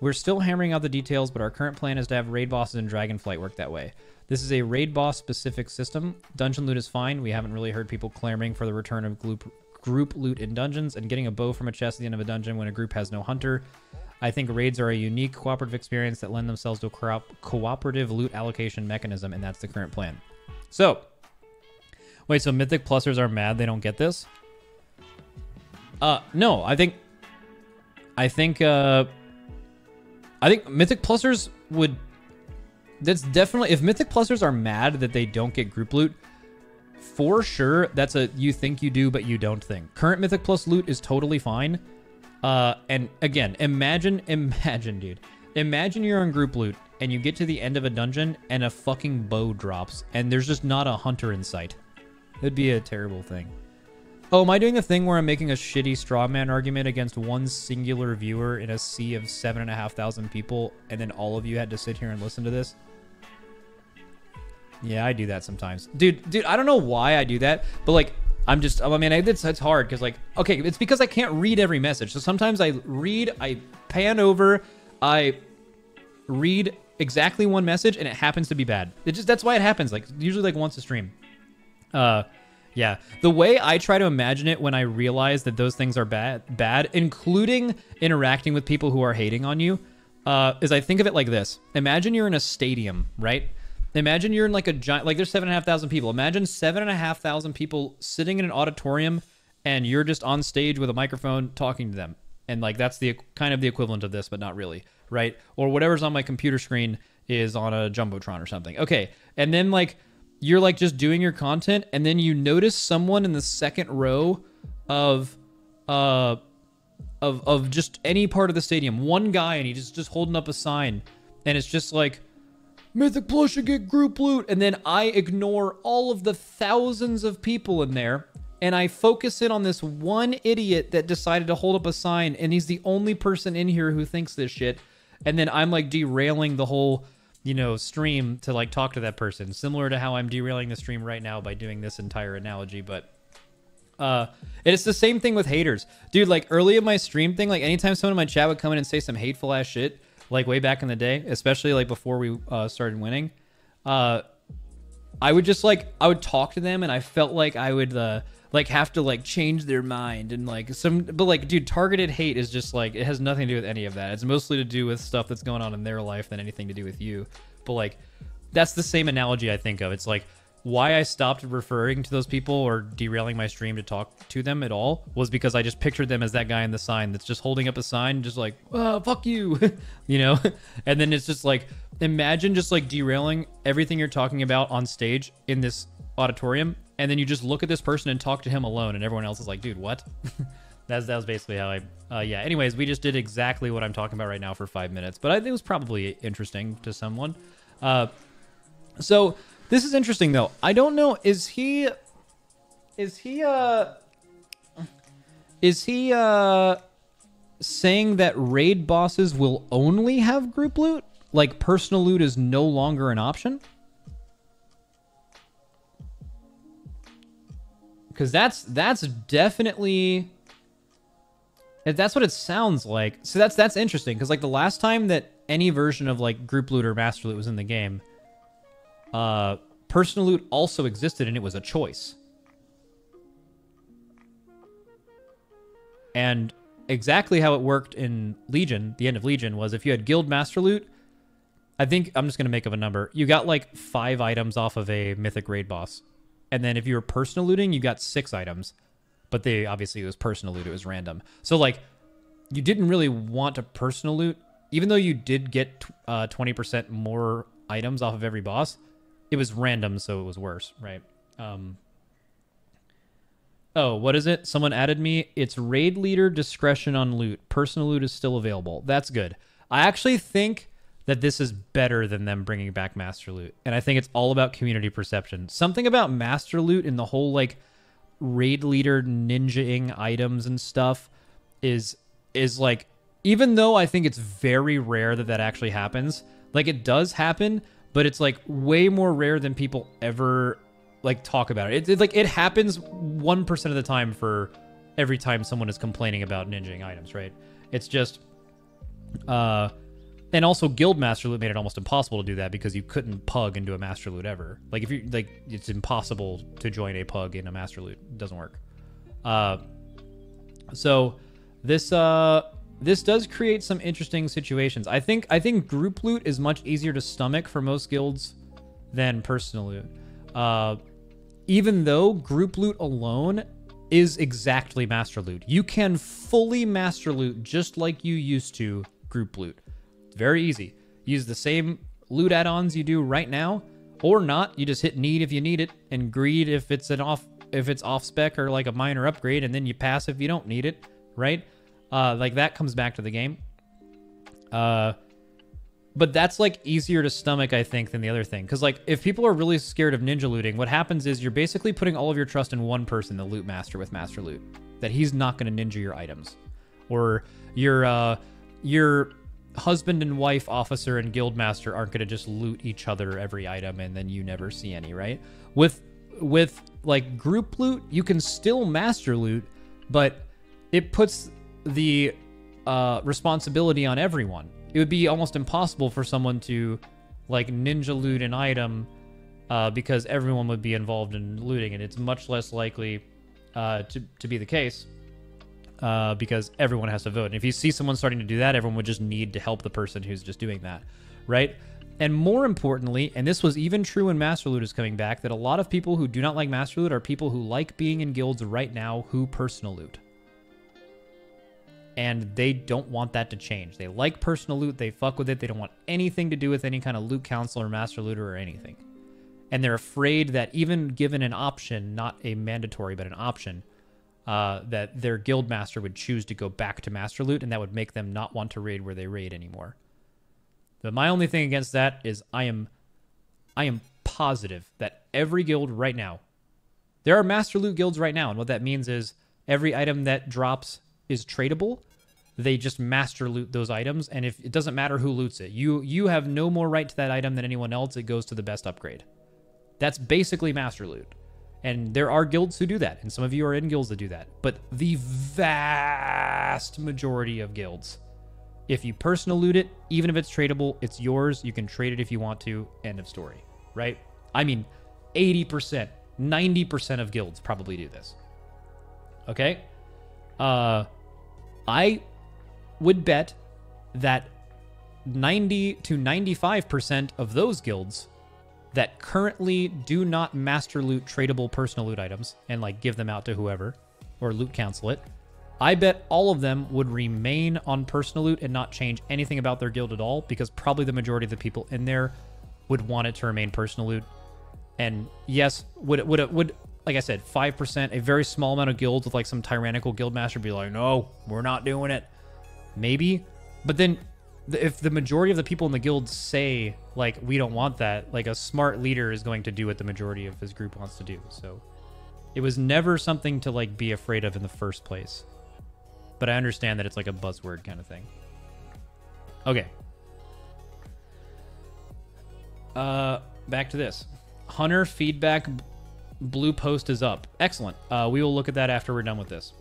We're still hammering out the details, but our current plan is to have raid bosses and Dragonflight work that way. This is a raid boss specific system. Dungeon loot is fine. We haven't really heard people clamoring for the return of group loot in dungeons and getting a bow from a chest at the end of a dungeon when a group has no hunter. I think raids are a unique cooperative experience that lend themselves to a cooperative loot allocation mechanism, and that's the current plan. So, wait, so Mythic Plusers are mad they don't get this? No, I think Mythic Plusers would... That's definitely... If Mythic Plusers are mad that they don't get group loot, for sure, that's a you think you do, but you don't think. Current Mythic Plus loot is totally fine. And again, imagine, dude. Imagine you're on group loot, and you get to the end of a dungeon, and a fucking bow drops, and there's just not a hunter in sight. It'd be a terrible thing. Oh, am I doing the thing where I'm making a shitty strawman argument against one singular viewer in a sea of 7,500 people, and then all of you had to sit here and listen to this? Yeah, I do that sometimes. Dude, I don't know why I do that, but, like, I'm just... I mean, it's hard, because, like... Okay, it's because I can't read every message. So sometimes I read, I pan over, I read exactly one message, and it happens to be bad. It just... That's why it happens, like, usually, like, once a stream. Yeah. The way I try to imagine it when I realize that those things are bad, including interacting with people who are hating on you, is I think of it like this. Imagine you're in a stadium, right? Imagine you're in like a giant, like there's 7,500 people. Imagine 7,500 people sitting in an auditorium and you're just on stage with a microphone talking to them. And like, that's the kind of the equivalent of this, but not really, right? Or whatever's on my computer screen is on a Jumbotron or something. Okay. And then like, you're like just doing your content and then you notice someone in the second row of just any part of the stadium, one guy, and he's just holding up a sign and it's just like, Mythic Plus should get group loot. And then I ignore all of the thousands of people in there and I focus in on this one idiot that decided to hold up a sign and he's the only person in here who thinks this shit. And then I'm like derailing the whole, you know, stream to like talk to that person, similar to how I'm derailing the stream right now by doing this entire analogy. But it's the same thing with haters, dude. Like early in my stream thing, like anytime someone in my chat would come in and say some hateful ass shit, like way back in the day, especially like before we started winning, I would just like, I would talk to them and I felt like I would like have to like change their mind and like some, but like, dude, targeted hate is just like, it has nothing to do with any of that. It's mostly to do with stuff that's going on in their life than anything to do with you. But like, that's the same analogy I think of. It's like why I stopped referring to those people or derailing my stream to talk to them at all was because I just pictured them as that guy in the sign that's just holding up a sign, just like, oh, fuck you, you know? And then it's just like, imagine just like derailing everything you're talking about on stage in this auditorium And then you just look at this person and talk to him alone, and everyone else is like, dude, what? That was basically how I... yeah, anyways, we just did exactly what I'm talking about right now for 5 minutes, but I think it was probably interesting to someone. So, this is interesting, though. I don't know, Is he saying that raid bosses will only have group loot? Like, personal loot is no longer an option? Because that's definitely... That's what it sounds like. So that's interesting, because like the last time that any version of like group loot or master loot was in the game, personal loot also existed and it was a choice. And exactly how it worked in Legion, the end of Legion, was if you had guild master loot, I think I'm just gonna make up a number. You got like 5 items off of a mythic raid boss. And then if you were personal looting, you got 6 items. But they obviously, it was personal loot, it was random. So like, you didn't really want to personal loot, even though you did get 20% more items off of every boss. It was random, so it was worse, right? Oh, what is it? Someone added me. It's raid leader discretion on loot. Personal loot is still available. That's good. I actually think that this is better than them bringing back master loot, and I think it's all about community perception. Something about master loot in the whole like raid leader ninja-ing items and stuff is like, even though I think it's very rare that actually happens, like it does happen, but it's like way more rare than people ever like talk about it. It's like it happens 1% of the time for every time someone is complaining about ninja-ing items, right? It's just, and also guild master loot made it almost impossible to do that because you couldn't pug into a master loot ever. Like if you like, it's impossible to join a pug in a master loot. It doesn't work. So this does create some interesting situations. I think group loot is much easier to stomach for most guilds than personal loot. Even though group loot alone is exactly master loot. You can fully master loot just like you used to group loot. Very easy. Use the same loot add-ons you do right now, or not. You just hit need if you need it, and greed if it's off spec or like a minor upgrade, and then you pass if you don't need it, right? Like that comes back to the game. But that's like easier to stomach, I think, than the other thing. Because like if people are really scared of ninja looting, what happens is you're basically putting all of your trust in one person, the loot master with master loot, that he's not going to ninja your items, or your husband and wife, officer and guild master aren't going to just loot each other every item and then you never see any, right? With like group loot, you can still master loot, but it puts the responsibility on everyone. It would be almost impossible for someone to like ninja loot an item because everyone would be involved in looting, and it's much less likely to be the case. Because everyone has to vote. And if you see someone starting to do that, everyone would just need to help the person who's just doing that, right? And more importantly, and this was even true when Master Loot is coming back, that a lot of people who do not like Master Loot are people who like being in guilds right now who personal loot. And they don't want that to change. They like personal loot, they fuck with it, they don't want anything to do with any kind of loot council or Master Looter or anything. And they're afraid that even given an option, not a mandatory, but an option, that their guild master would choose to go back to master loot, and that would make them not want to raid where they raid anymore. But my only thing against that is I am positive that every guild right now, there are master loot guilds right now, and what that means is every item that drops is tradable. They just master loot those items, and if it doesn't matter who loots it, you have no more right to that item than anyone else. It goes to the best upgrade. That's basically master loot. And there are guilds who do that, and some of you are in guilds that do that. But the vast majority of guilds, if you personal loot it, even if it's tradable, it's yours. You can trade it if you want to. End of story, right? I mean, 80%, 90% of guilds probably do this. Okay? I would bet that 90 to 95% of those guilds that currently do not master loot tradable personal loot items and like give them out to whoever or loot counsel it, I bet all of them would remain on personal loot and not change anything about their guild at all, because probably the majority of the people in there would want it to remain personal loot. And yes, would like I said, 5%, a very small amount of guilds with like some tyrannical guildmaster be like, no, we're not doing it. Maybe. But then if the majority of the people in the guild say, like, we don't want that, like a smart leader is going to do what the majority of his group wants to do. So it was never something to like be afraid of in the first place. But I understand that it's like a buzzword kind of thing. Okay. Back to this. Hunter feedback blue post is up. Excellent. We will look at that after we're done with this.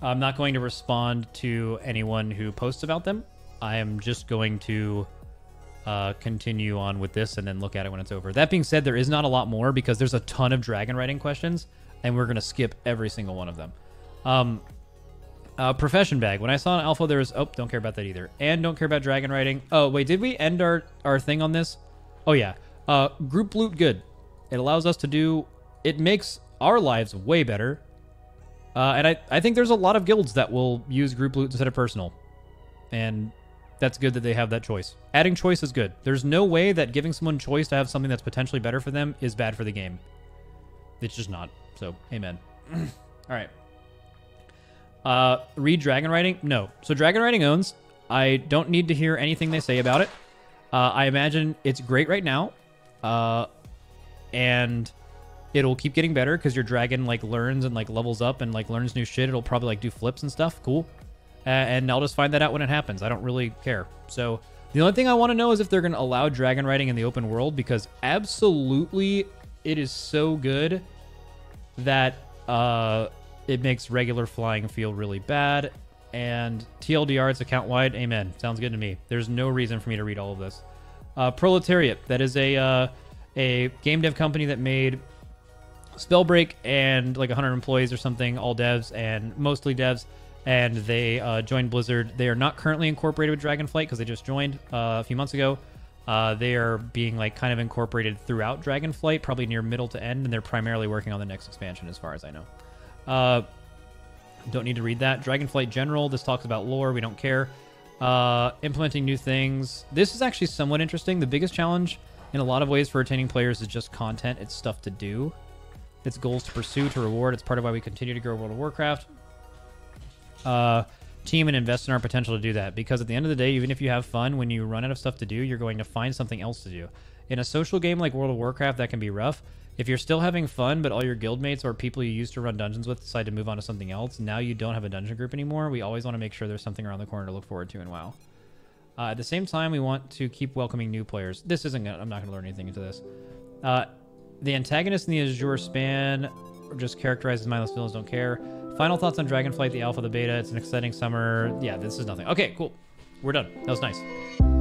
I'm not going to respond to anyone who posts about them. I am just going to continue on with this and then look at it when it's over. That being said, there is not a lot more because there's a ton of dragon riding questions and we're going to skip every single one of them. Profession bag. When I saw an alpha, there was... Oh, don't care about that either. And don't care about dragon riding. Oh, wait, did we end our thing on this? Oh, yeah. Group loot good. It allows us to do... It makes our lives way better. And I think there's a lot of guilds that will use group loot instead of personal. And that's good that they have that choice. Adding choice is good. There's no way that giving someone choice to have something that's potentially better for them is bad for the game. It's just not. So, amen. All right. Read dragon riding? No. So dragon riding owns. I don't need to hear anything they say about it. I imagine it's great right now. And it'll keep getting better because your dragon like learns and like levels up and like learns new shit. It'll probably like do flips and stuff. Cool. And I'll just find that out when it happens. I don't really care. So the only thing I want to know is if they're going to allow dragon riding in the open world, because absolutely it is so good that, it makes regular flying feel really bad, and TLDR, it's account-wide. Amen. Sounds good to me. There's no reason for me to read all of this. Proletariat, that is a game dev company that made Spellbreak and like 100 employees or something, all devs and mostly devs, and they joined Blizzard. They are not currently incorporated with Dragonflight because they just joined a few months ago. They are being like kind of incorporated throughout Dragonflight, probably near middle to end, and they're primarily working on the next expansion as far as I know. Don't need to read that. Dragonflight General, this talks about lore, we don't care. Implementing new things. This is actually somewhat interesting. The biggest challenge in a lot of ways for retaining players is just content. It's stuff to do. It's goals to pursue, to reward. It's part of why we continue to grow World of Warcraft. Team and invest in our potential to do that. Because at the end of the day, even if you have fun, when you run out of stuff to do, you're going to find something else to do. In a social game like World of Warcraft, that can be rough. If you're still having fun, but all your guildmates or people you used to run dungeons with decide to move on to something else, now you don't have a dungeon group anymore. We always want to make sure there's something around the corner to look forward to in WoW. At the same time, we want to keep welcoming new players. This isn't gonna, I'm not going to learn anything into this. The antagonists in the Azure span are just characterized as mindless villains, don't care. Final thoughts on Dragonflight, the alpha, the beta. It's an exciting summer. Yeah, this is nothing. Okay, cool. We're done. That was nice.